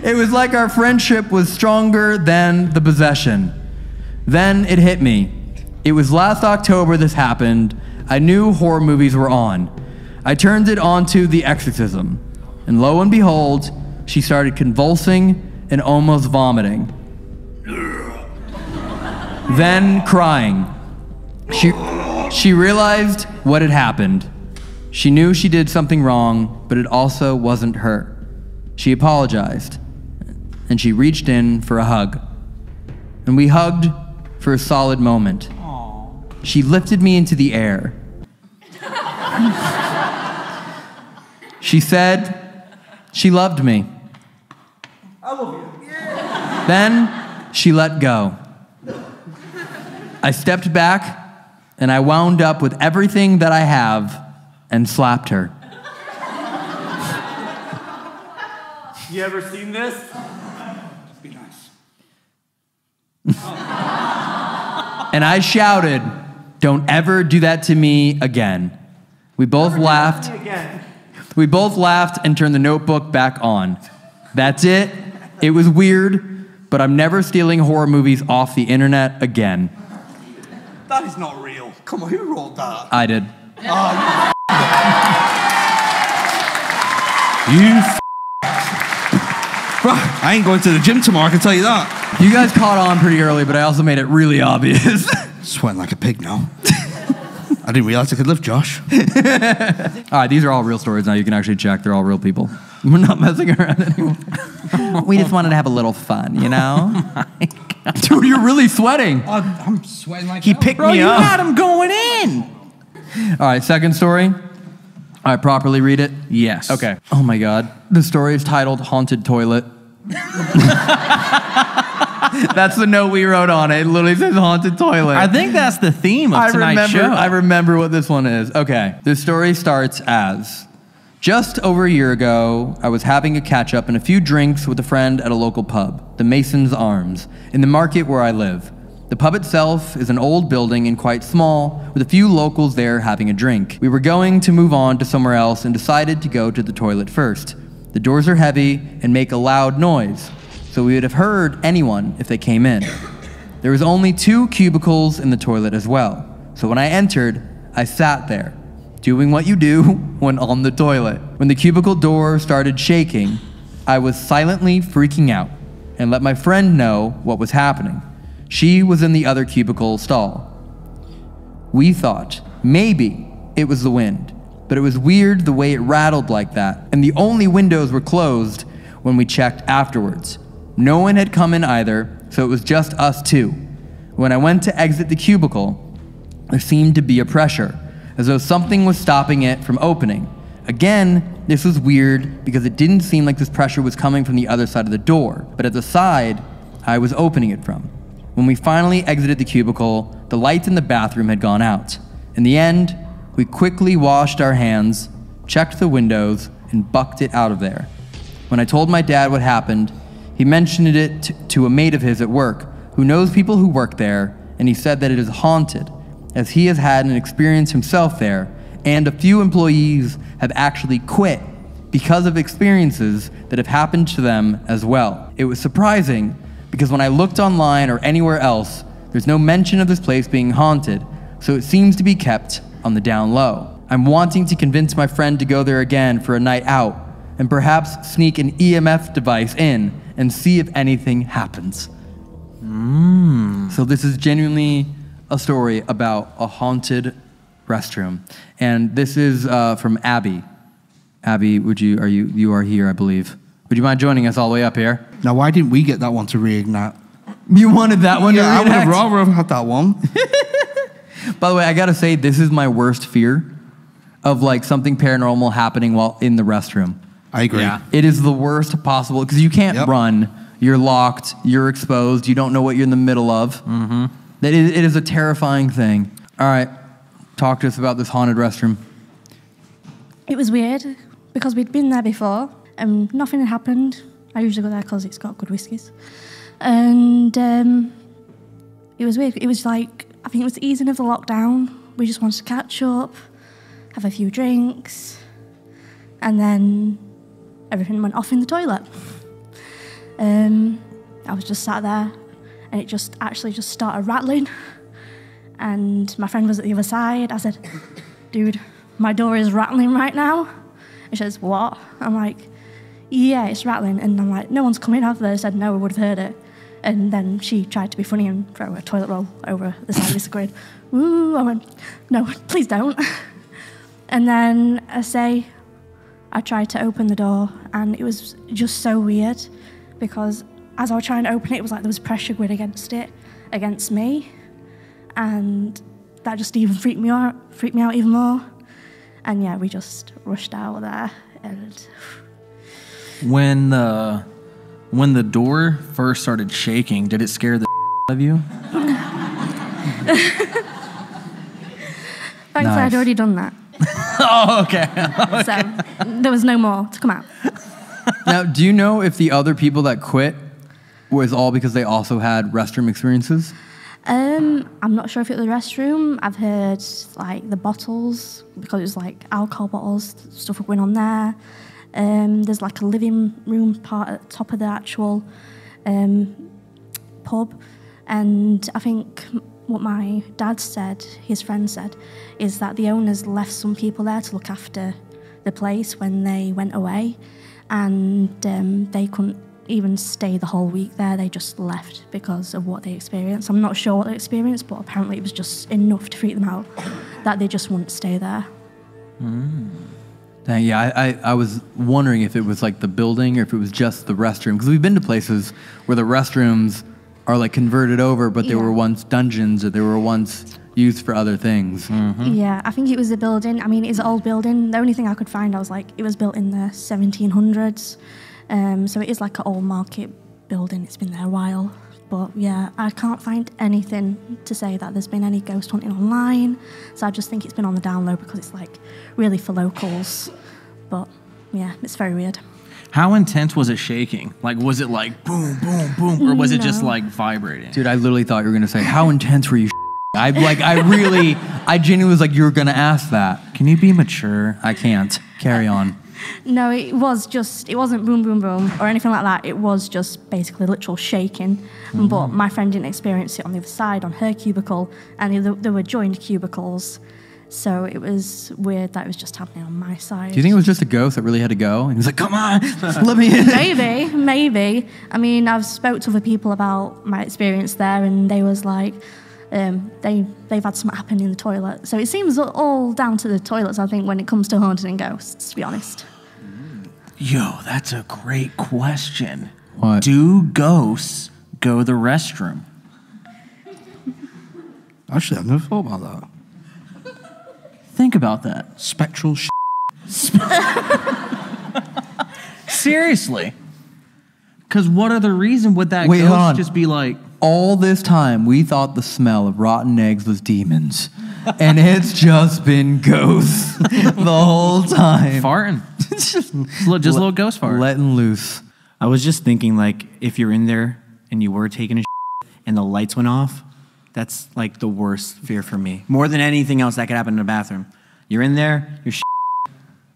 It was like our friendship was stronger than the possession. Then it hit me. It was last October this happened. I knew horror movies were on. I turned it on to The Exorcism, and lo and behold, she started convulsing and almost vomiting. Then crying. She, she realized what had happened. She knew she did something wrong, but it also wasn't her. She apologized, and she reached in for a hug. And we hugged for a solid moment. Aww. She lifted me into the air. She said she loved me. I love you. Yeah. Then she let go. I stepped back, and I wound up with everything that I have and slapped her. You ever seen this? Be nice. Oh. And I shouted, "Don't ever do that to me again." We both Never laughed. We both laughed and turned the notebook back on. That's it. It was weird, but I'm never stealing horror movies off the internet again. That is not real. Come on, who wrote that? I did. Oh, you you f Bro, I ain't going to the gym tomorrow, I can tell you that. You guys caught on pretty early, but I also made it really obvious. Sweating like a pig now. I didn't realize I could live, Josh. Alright, these are all real stories now. You can actually check. They're all real people. We're not messing around anymore. We just wanted to have a little fun, you know? Dude, you're really sweating. Uh, I'm sweating like He hell. picked Bro, me you up. you had him going in. All right, second story. I properly read it? Yes. Okay. Oh my God. The story is titled Haunted Toilet. That's the note we wrote on it. It literally says Haunted Toilet. I think that's the theme of I tonight's remember, show. I remember what this one is. Okay. This story starts as, just over a year ago, I was having a catch-up and a few drinks with a friend at a local pub, the Mason's Arms, in the market where I live. The pub itself is an old building and quite small, with a few locals there having a drink. We were going to move on to somewhere else and decided to go to the toilet first. The doors are heavy and make a loud noise, so we would have heard anyone if they came in. There was only two cubicles in the toilet as well, so when I entered, I sat there, doing what you do when on the toilet. When the cubicle door started shaking, I was silently freaking out and let my friend know what was happening. She was in the other cubicle stall. We thought maybe it was the wind, but it was weird the way it rattled like that, and the only windows were closed when we checked afterwards. No one had come in either, so it was just us two. When I went to exit the cubicle, there seemed to be a pressure, as though something was stopping it from opening. Again, this was weird because it didn't seem like this pressure was coming from the other side of the door, but at the side I was opening it from. When we finally exited the cubicle, the lights in the bathroom had gone out. In the end, we quickly washed our hands, checked the windows, and bucked it out of there. When I told my dad what happened, he mentioned it to a mate of his at work who knows people who work there, and he said that it is haunted, as he has had an experience himself there, and a few employees have actually quit because of experiences that have happened to them as well. It was surprising, because when I looked online or anywhere else, there's no mention of this place being haunted, so it seems to be kept on the down low. I'm wanting to convince my friend to go there again for a night out, and perhaps sneak an E M F device in and see if anything happens. Mm. So this is genuinely a story about a haunted restroom. And this is uh, from Abby. Abby, would you, are you, you are here, I believe. Would you mind joining us all the way up here? Now, why didn't we get that one to reignite? You wanted that one yeah, to reignite? I would have rather have had that one. By the way, I got to say, this is my worst fear of like something paranormal happening while in the restroom. I agree. Yeah. It is the worst possible, because you can't yep. run. You're locked. You're exposed. You don't know what you're in the middle of. Mm-hmm. It is, it is a terrifying thing. All right. Talk to us about this haunted restroom. It was weird because we'd been there before. Um, nothing had happened. I usually go there because it's got good whiskies. And um, it was weird. It was like, I think it was the easing of the lockdown. We just wanted to catch up, have a few drinks, and then everything went off in the toilet. Um, I was just sat there, and it just actually just started rattling. and my friend was at the other side. I said, dude, my door is rattling right now. And she says, what? I'm like, yeah, it's rattling. And I'm like, no one's coming, have they? I said, no, I would have heard it. And then she tried to be funny and throw a toilet roll over the side of the screen. Ooh, I went, no, please don't. And then I say, I tried to open the door, and it was just so weird because as I was trying to open it, it was like there was pressure going against it, against me. And that just even freaked me out, freaked me out even more. And yeah, we just rushed out of there. And when the... When the door first started shaking, did it scare the out of you? Thankfully, nice. I'd already done that. Oh, okay. okay. So there was no more to come out. Now, do you know if the other people that quit was all because they also had restroom experiences? Um, I'm not sure if it was the restroom. I've heard, like, the bottles, because it was, like, alcohol bottles, stuff went on there. Um, there's like a living room part at the top of the actual um, pub, and I think what my dad said, his friend said, is that the owners left some people there to look after the place when they went away, and um, they couldn't even stay the whole week there. They just left because of what they experienced. I'm not sure what they experienced, but apparently it was just enough to freak them out that they just wouldn't stay there. Mm. Yeah, I, I, I was wondering if it was like the building or if it was just the restroom. Because we've been to places where the restrooms are like converted over, but they yeah. were once dungeons or they were once used for other things. Mm-hmm. Yeah, I think it was the building. I mean, it's an old building. The only thing I could find, I was like, it was built in the seventeen hundreds. Um, so it is like an old market building. It's been there a while. But yeah, I can't find anything to say that there's been any ghost hunting online. So I just think it's been on the down low because it's like really for locals. But yeah, it's very weird. How intense was it shaking? Like, was it like boom, boom, boom? Or was no. it just like vibrating? Dude, I literally thought you were going to say, how intense were you? I like, I really, I genuinely was like, you were going to ask that. Can you be mature? I can't. Carry on. No, it was just, it wasn't boom, boom, boom or anything like that. It was just basically literal shaking. Mm-hmm. But my friend didn't experience it on the other side, on her cubicle, and there were joined cubicles. So it was weird that it was just happening on my side. Do you think it was just a ghost that really had to go? And he was like, come on, let me in. Maybe, maybe. I mean, I've spoke to other people about my experience there, and they was like, Um, they, they've had something happen in the toilet. So it seems all down to the toilets, I think, when it comes to haunted and ghosts, to be honest. Yo, that's a great question. What? Do ghosts go to the restroom? Actually, I've never thought about that. Think about that. Spectral sh**. Seriously. Because what other reason would that Wait, ghost just be like... All this time, we thought the smell of rotten eggs was demons. And it's just been ghosts the whole time. Farting. Just a little ghost fart. Letting loose. I was just thinking, like, if you're in there and you were taking a shit and the lights went off, that's, like, the worst fear for me. More than anything else that could happen in a bathroom. You're in there, you're shit,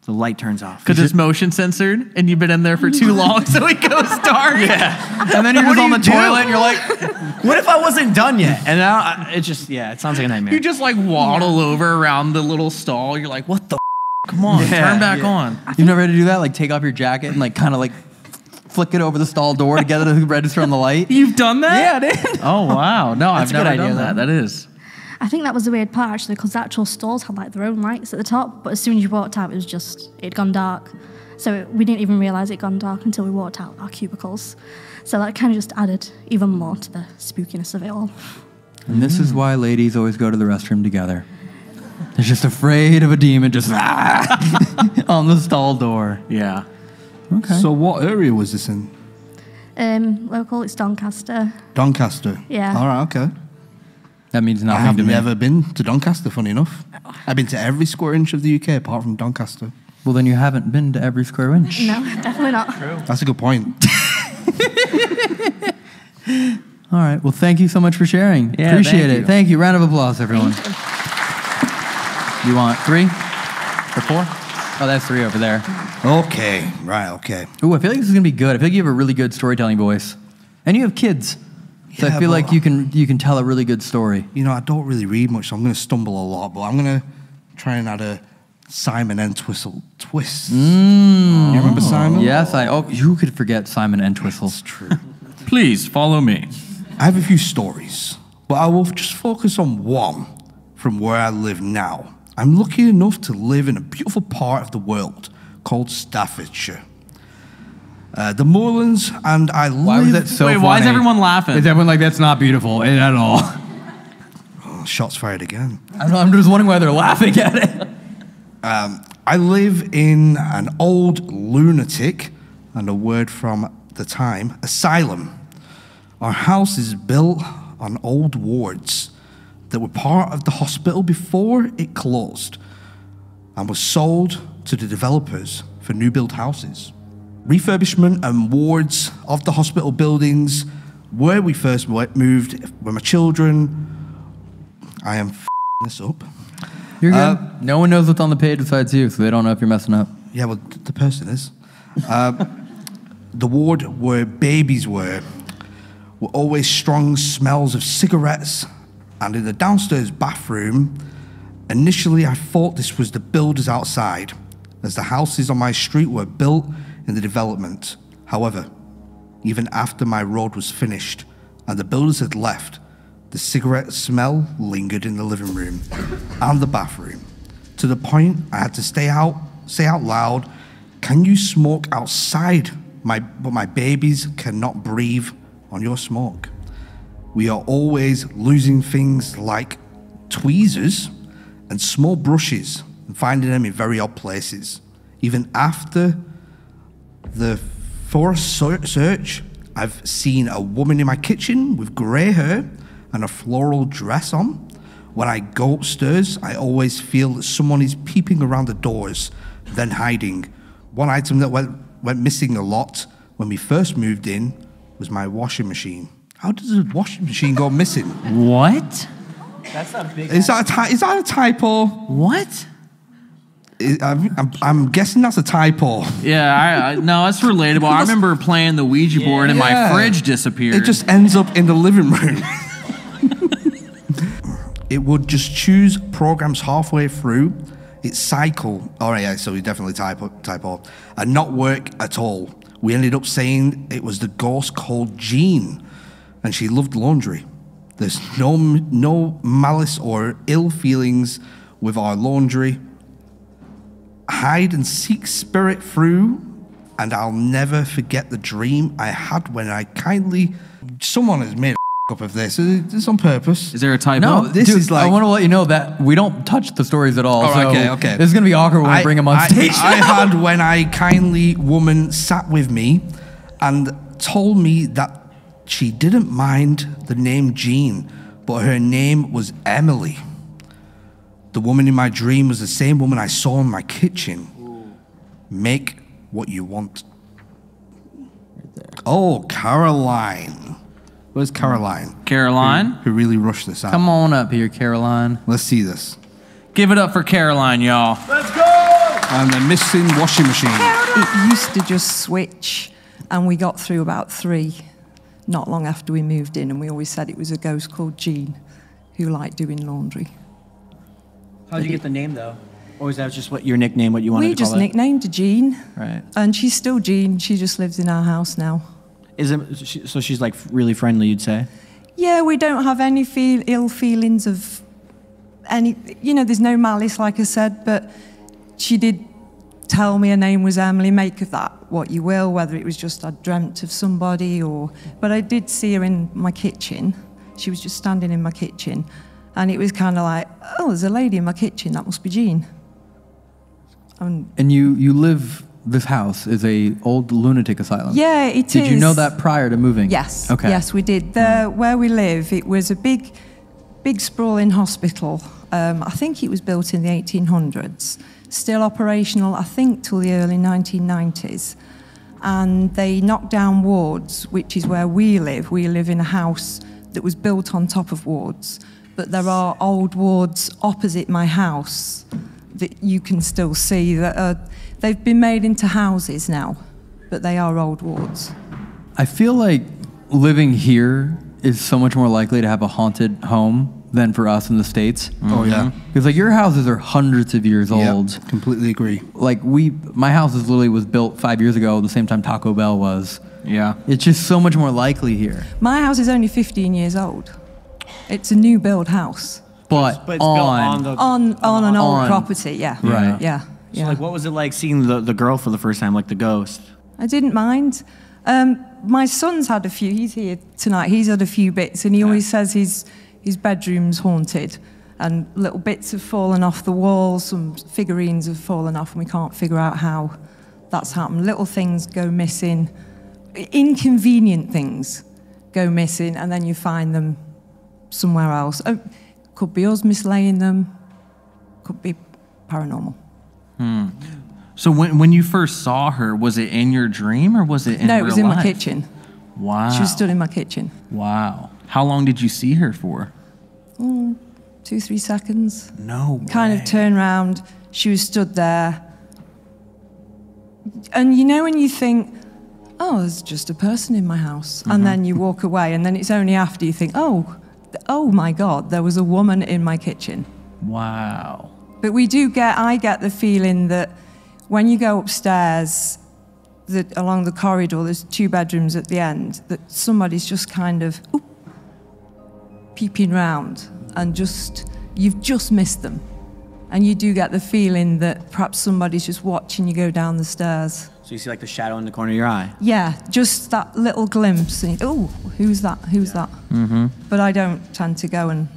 the light turns off. Because it's motion censored, and you've been in there for too long, so it goes dark. Yeah. And then you're just on the toilet, and you're like, what if I wasn't done yet? And now I, it just, yeah, it sounds like a nightmare. You just like waddle yeah. over around the little stall. You're like, what the f? Come on, yeah, turn back yeah. on. You've never had to do that? Like take off your jacket and like kind of like flick it over the stall door to get it to register on the light? You've done that? Yeah, I did. Oh, wow. No, I've never done that. That is. I think that was the weird part, actually, because the actual stalls had, like, their own lights at the top, but as soon as you walked out, it was just, it'd gone dark. So it, we didn't even realise it'd gone dark until we walked out our cubicles. So that kind of just added even more to the spookiness of it all. And this mm. is why ladies always go to the restroom together. They're just afraid of a demon just ah, on the stall door. Yeah. Okay. So what area was this in? Um, local, it's Doncaster. Doncaster? Yeah. All right, okay. That means nothing. I have never been to Doncaster, funny enough. I've been to every square inch of the U K apart from Doncaster. Well, then you haven't been to every square inch. No, definitely not. True. That's a good point. All right. Well, thank you so much for sharing. Yeah, Appreciate thank it. You. Thank you. Round of applause, everyone. You. you want three or four? Oh, that's three over there. Okay. Right, okay. Ooh, I feel like this is going to be good. I feel like you have a really good storytelling voice. And you have kids. So yeah, I feel like you can you can tell a really good story. You know, I don't really read much, so I'm going to stumble a lot, but I'm going to try and add a Simon Entwistle twist. Mm. You remember Simon? Yes, I. Oh, who could forget Simon Entwistle? That's true. Please follow me. I have a few stories, but I will just focus on one from where I live now. I'm lucky enough to live in a beautiful part of the world called Staffordshire. Uh, the moorlands, and I live... Why was that so Wait, funny? Why is everyone laughing? Is everyone like, that's not beautiful at all? Oh, shots fired again. I don't know, I'm just wondering why they're laughing at it. Um, I live in an old lunatic, and a word from the time, asylum. Our house is built on old wards that were part of the hospital before it closed and was sold to the developers for new build houses. Refurbishment and wards of the hospital buildings where we first moved were my children. I am f***ing this up. You're good. Uh, no one knows what's on the page besides you, so they don't know if you're messing up. Yeah, well, the person is. Uh, the ward where babies were were always strong smells of cigarettes, and in the downstairs bathroom, initially I thought this was the builders outside, as the houses on my street were built in the development. However, even after my road was finished and the builders had left, the cigarette smell lingered in the living room and the bathroom, to the point I had to stay out, say out loud, "Can you smoke outside? My, but my babies cannot breathe on your smoke. We are always losing things like tweezers and small brushes and finding them in very odd places. Even after the forest search, I've seen a woman in my kitchen with grey hair and a floral dress on. When I go upstairs, I always feel that someone is peeping around the doors, then hiding. One item that went, went missing a lot when we first moved in was my washing machine." How does a washing machine go missing? What? That's not big. Is that a, is that a typo? What? I'm, I'm, I'm guessing that's a typo. Yeah, I, I, no, that's relatable. I remember playing the Ouija yeah. board and yeah. my fridge disappeared. It just ends up in the living room. It would just choose programs halfway through its cycle. Oh yeah, so we definitely typo, typo, and not work at all. We ended up saying it was the ghost called Jean, and she loved laundry. There's no no malice or ill feelings with our laundry. Hide and seek spirit through, and I'll never forget the dream I had when I kindly... Someone has made a f*** up of this. Is this on purpose? Is there a typo? No, this dude, is like... I want to let you know that we don't touch the stories at all. Oh, so okay, okay. This is going to be awkward when I, we bring them on I, stage. I, I had when I kindly woman sat with me and told me that she didn't mind the name Jean, but her name was Emily. The woman in my dream was the same woman I saw in my kitchen. Ooh. Make what you want. Right there. Oh, Caroline. Where's Caroline? Caroline? Who, who really rushed this out. Come on up here, Caroline. Let's see this. Give it up for Caroline, y'all. Let's go! And the missing washing machine. Caroline! It used to just switch, and we got through about three not long after we moved in, and we always said it was a ghost called Jean who liked doing laundry. How did you get the name, though? Or was that just what your nickname, what you wanted we to call it? We just nicknamed Jean. Right. And she's still Jean. She just lives in our house now. Is it, so she's, like, really friendly, you'd say? Yeah, we don't have any feel, ill feelings of any... You know, there's no malice, like I said, but she did tell me her name was Emily. Make of that what you will, whether it was just I dreamt of somebody or... But I did see her in my kitchen. She was just standing in my kitchen. And it was kind of like, oh, there's a lady in my kitchen. That must be Jean. And, and you, you live, this house is a old lunatic asylum. Yeah, it is. Did you know that prior to moving? Yes. Okay. Yes, we did. The, where we live, it was a big, big sprawling hospital. Um, I think it was built in the eighteen hundreds. Still operational, I think, till the early nineteen nineties. And they knocked down wards, which is where we live. We live in a house that was built on top of wards. But there are old wards opposite my house that you can still see. That are, they've been made into houses now, but they are old wards. I feel like living here is so much more likely to have a haunted home than for us in the States. Oh yeah, because like your houses are hundreds of years old. Yep, completely agree. Like we, my house is literally was built five years ago at the same time Taco Bell was. Yeah, it's just so much more likely here. My house is only fifteen years old. It's a new build house, but, but it's on, built on, the, on on an old on, property. Yeah, right. Yeah, so yeah. Like, what was it like seeing the the girl for the first time, like the ghost? I didn't mind. Um, my son's had a few. He's here tonight. He's had a few bits, and he yeah. always says his his bedroom's haunted, and little bits have fallen off the walls. Some figurines have fallen off, and we can't figure out how that's happened. Little things go missing, inconvenient things go missing, and then you find them somewhere else. Oh, could be us mislaying them. Could be paranormal. Hmm. So when, when you first saw her, was it in your dream or was it in real life? No, it was in my kitchen. Wow. She was stood in my kitchen. Wow. How long did you see her for? Mm, two, three seconds. No way. Kind of turn around. She was stood there. And you know when you think, oh, there's just a person in my house. Mm-hmm. And then you walk away. And then it's only after you think, oh, oh my God, there was a woman in my kitchen. Wow. But we do get, I get the feeling that when you go upstairs, the, along the corridor, there's two bedrooms at the end, that somebody's just kind of oop, peeping round and just, you've just missed them. And you do get the feeling that perhaps somebody's just watching you go down the stairs. So you see like the shadow in the corner of your eye? Yeah, just that little glimpse. And oh, who's that? Who's yeah. that? Mm-hmm. But I don't tend to go and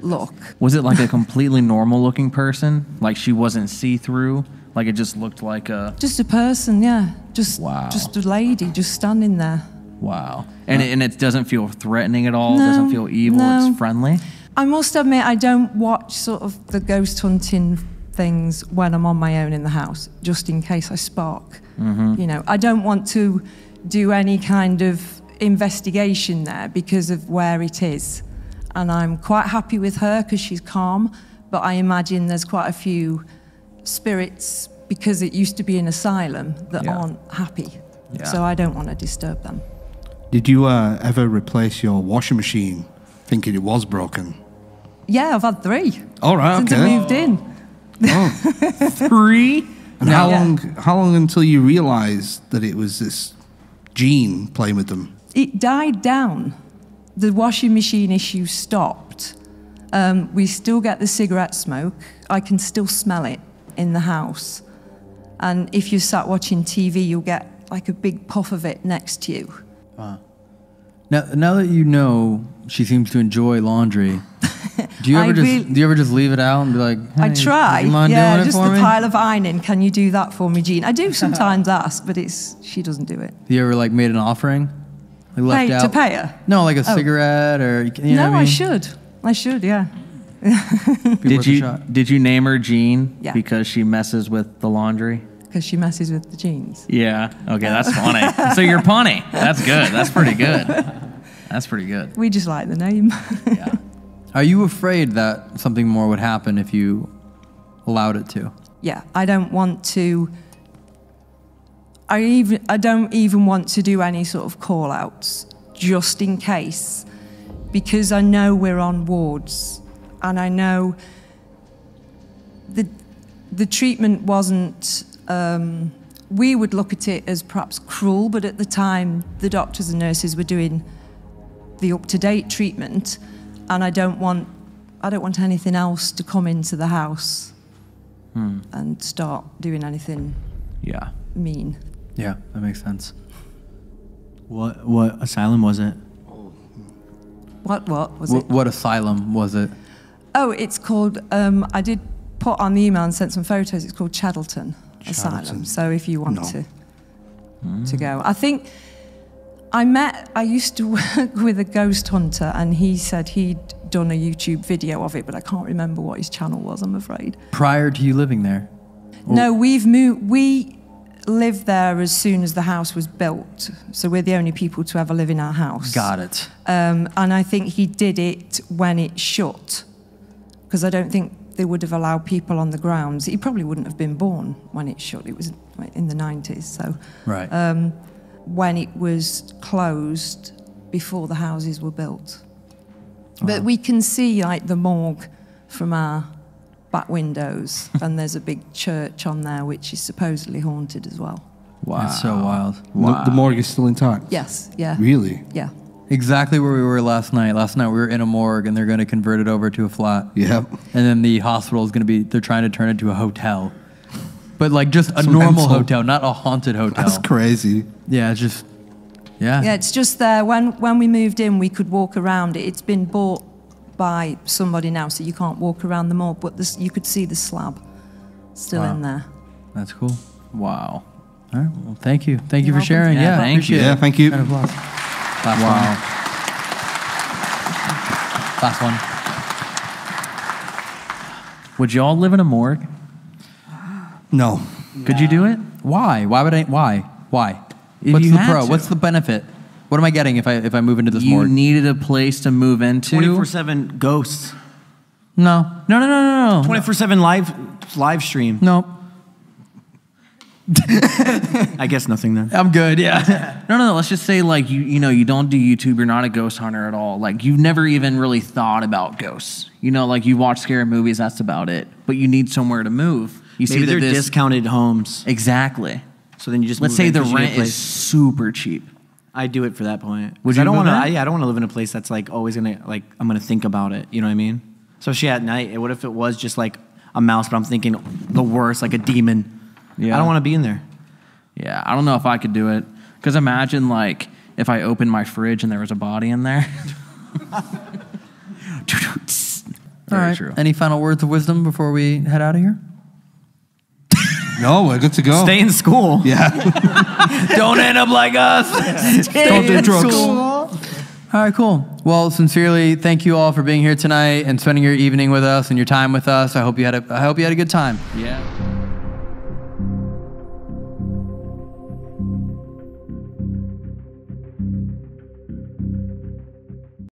look. Was it like a completely normal looking person? Like she wasn't see-through? Like it just looked like a... Just a person, yeah. Just wow. just a lady just standing there. Wow. And, yeah. it, and it doesn't feel threatening at all? No, doesn't feel evil? No. It's friendly? I must admit, I don't watch sort of the ghost hunting things when I'm on my own in the house, just in case I spark. Mm-hmm. You know, I don't want to do any kind of investigation there because of where it is. And I'm quite happy with her because she's calm, but I imagine there's quite a few... spirits, because it used to be an asylum, that yeah. aren't happy. Yeah. So I don't want to disturb them. Did you uh, ever replace your washing machine thinking it was broken? Yeah, I've had three. All right, since okay. Since I moved in. Oh. Three? And how, yeah. long, how long until you realised that it was this gene playing with them? It died down. The washing machine issue stopped. Um, we still get the cigarette smoke. I can still smell it in the house, and if you sat watching T V, you'll get like a big puff of it next to you. Wow. Now, now that you know she seems to enjoy laundry, do you ever just do you ever just leave it out and be like, hey, I try, do you mind yeah, doing just it for the me? Pile of ironing. Can you do that for me, Jean? I do sometimes ask, but it's she doesn't do it. You ever like made an offering, like left pay, out to pay her? No, like a oh. cigarette or you know no, what I mean? should, I should, yeah. did you did you name her Jean yeah. because she messes with the laundry? Because she messes with the jeans. Yeah. Okay, that's funny. So you're punny. That's good. That's pretty good. That's pretty good. We just like the name. Yeah. Are you afraid that something more would happen if you allowed it to? Yeah, I don't want to. I even I don't even want to do any sort of call outs just in case, because I know we're on wards. And I know the, the treatment wasn't, um, we would look at it as perhaps cruel, but at the time the doctors and nurses were doing the up-to-date treatment, and I don't want, I don't want anything else to come into the house hmm. and start doing anything yeah. mean. Yeah, that makes sense. What, what asylum was it? What, what was what, it? What asylum was it? Oh, it's called, um, I did put on the email and sent some photos, it's called Chaddleton, Chaddleton. Asylum, so if you want no. to mm. to go. I think I met, I used to work with a ghost hunter, and he said he'd done a YouTube video of it, but I can't remember what his channel was, I'm afraid. Prior to you living there? Or no, we've moved, we lived there as soon as the house was built, so we're the only people to ever live in our house. Got it. Um, and I think he did it when it shut. Because I don't think they would have allowed people on the grounds. He probably wouldn't have been born when it shut. It was in the nineties, so. Right. Um, when it was closed, before the houses were built. Wow. But we can see like the morgue from our back windows, and there's a big church on there which is supposedly haunted as well. Wow. That's so wild. Wow. The, the morgue is still intact? Yes, yeah. Really? Yeah. Exactly where we were last night. Last night we were in a morgue, and they're going to convert it over to a flat. Yep. And then the hospital is going to be, they're trying to turn it to a hotel. But like just a normal hotel, not a haunted hotel. That's crazy. Yeah, it's just, yeah. Yeah, it's just there. When, when we moved in, we could walk around it. It's been bought by somebody now, so you can't walk around the morgue, but this, you could see the slab still wow. in there. That's cool. Wow. All right, well, thank you. Thank You're you for welcome. sharing. Yeah, yeah thank you. It. Yeah, thank you. Kind of applause. Last wow. one. Last one. Would you all live in a morgue? No. no. Could you do it? Why? Why would I? Why? Why? If What's the pro? To. What's the benefit? What am I getting if I if I move into this you morgue? You needed a place to move into. twenty-four seven ghosts. No. No. No. No. No. No. twenty-four seven live live stream. No. I guess nothing then. I'm good. Yeah. No. No. No. Let's just say like you you know you don't do YouTube. You're not a ghost hunter at all. Like you've never even really thought about ghosts. You know, like you watch scary movies. That's about it. But you need somewhere to move. You Maybe see they're this, discounted homes. Exactly. So then you just let's move say in the rent is super cheap. I do it for that point. Would you I don't want to. I, I don't want to live in a place that's like always gonna like I'm gonna think about it. You know what I mean? Especially at night. What if it was just like a mouse, but I'm thinking the worst, like a demon. Yeah. I don't want to be in there. Yeah. I don't know if I could do it because imagine like if I opened my fridge and there was a body in there. Very All right. true. Any final words of wisdom before we head out of here? No, we're good to go. Stay in school. Yeah. Don't end up like us. Yeah. Stay Don't do drugs. School. All right, cool. Well, sincerely, thank you all for being here tonight and spending your evening with us and your time with us. I hope you had a, I hope you had a good time. Yeah.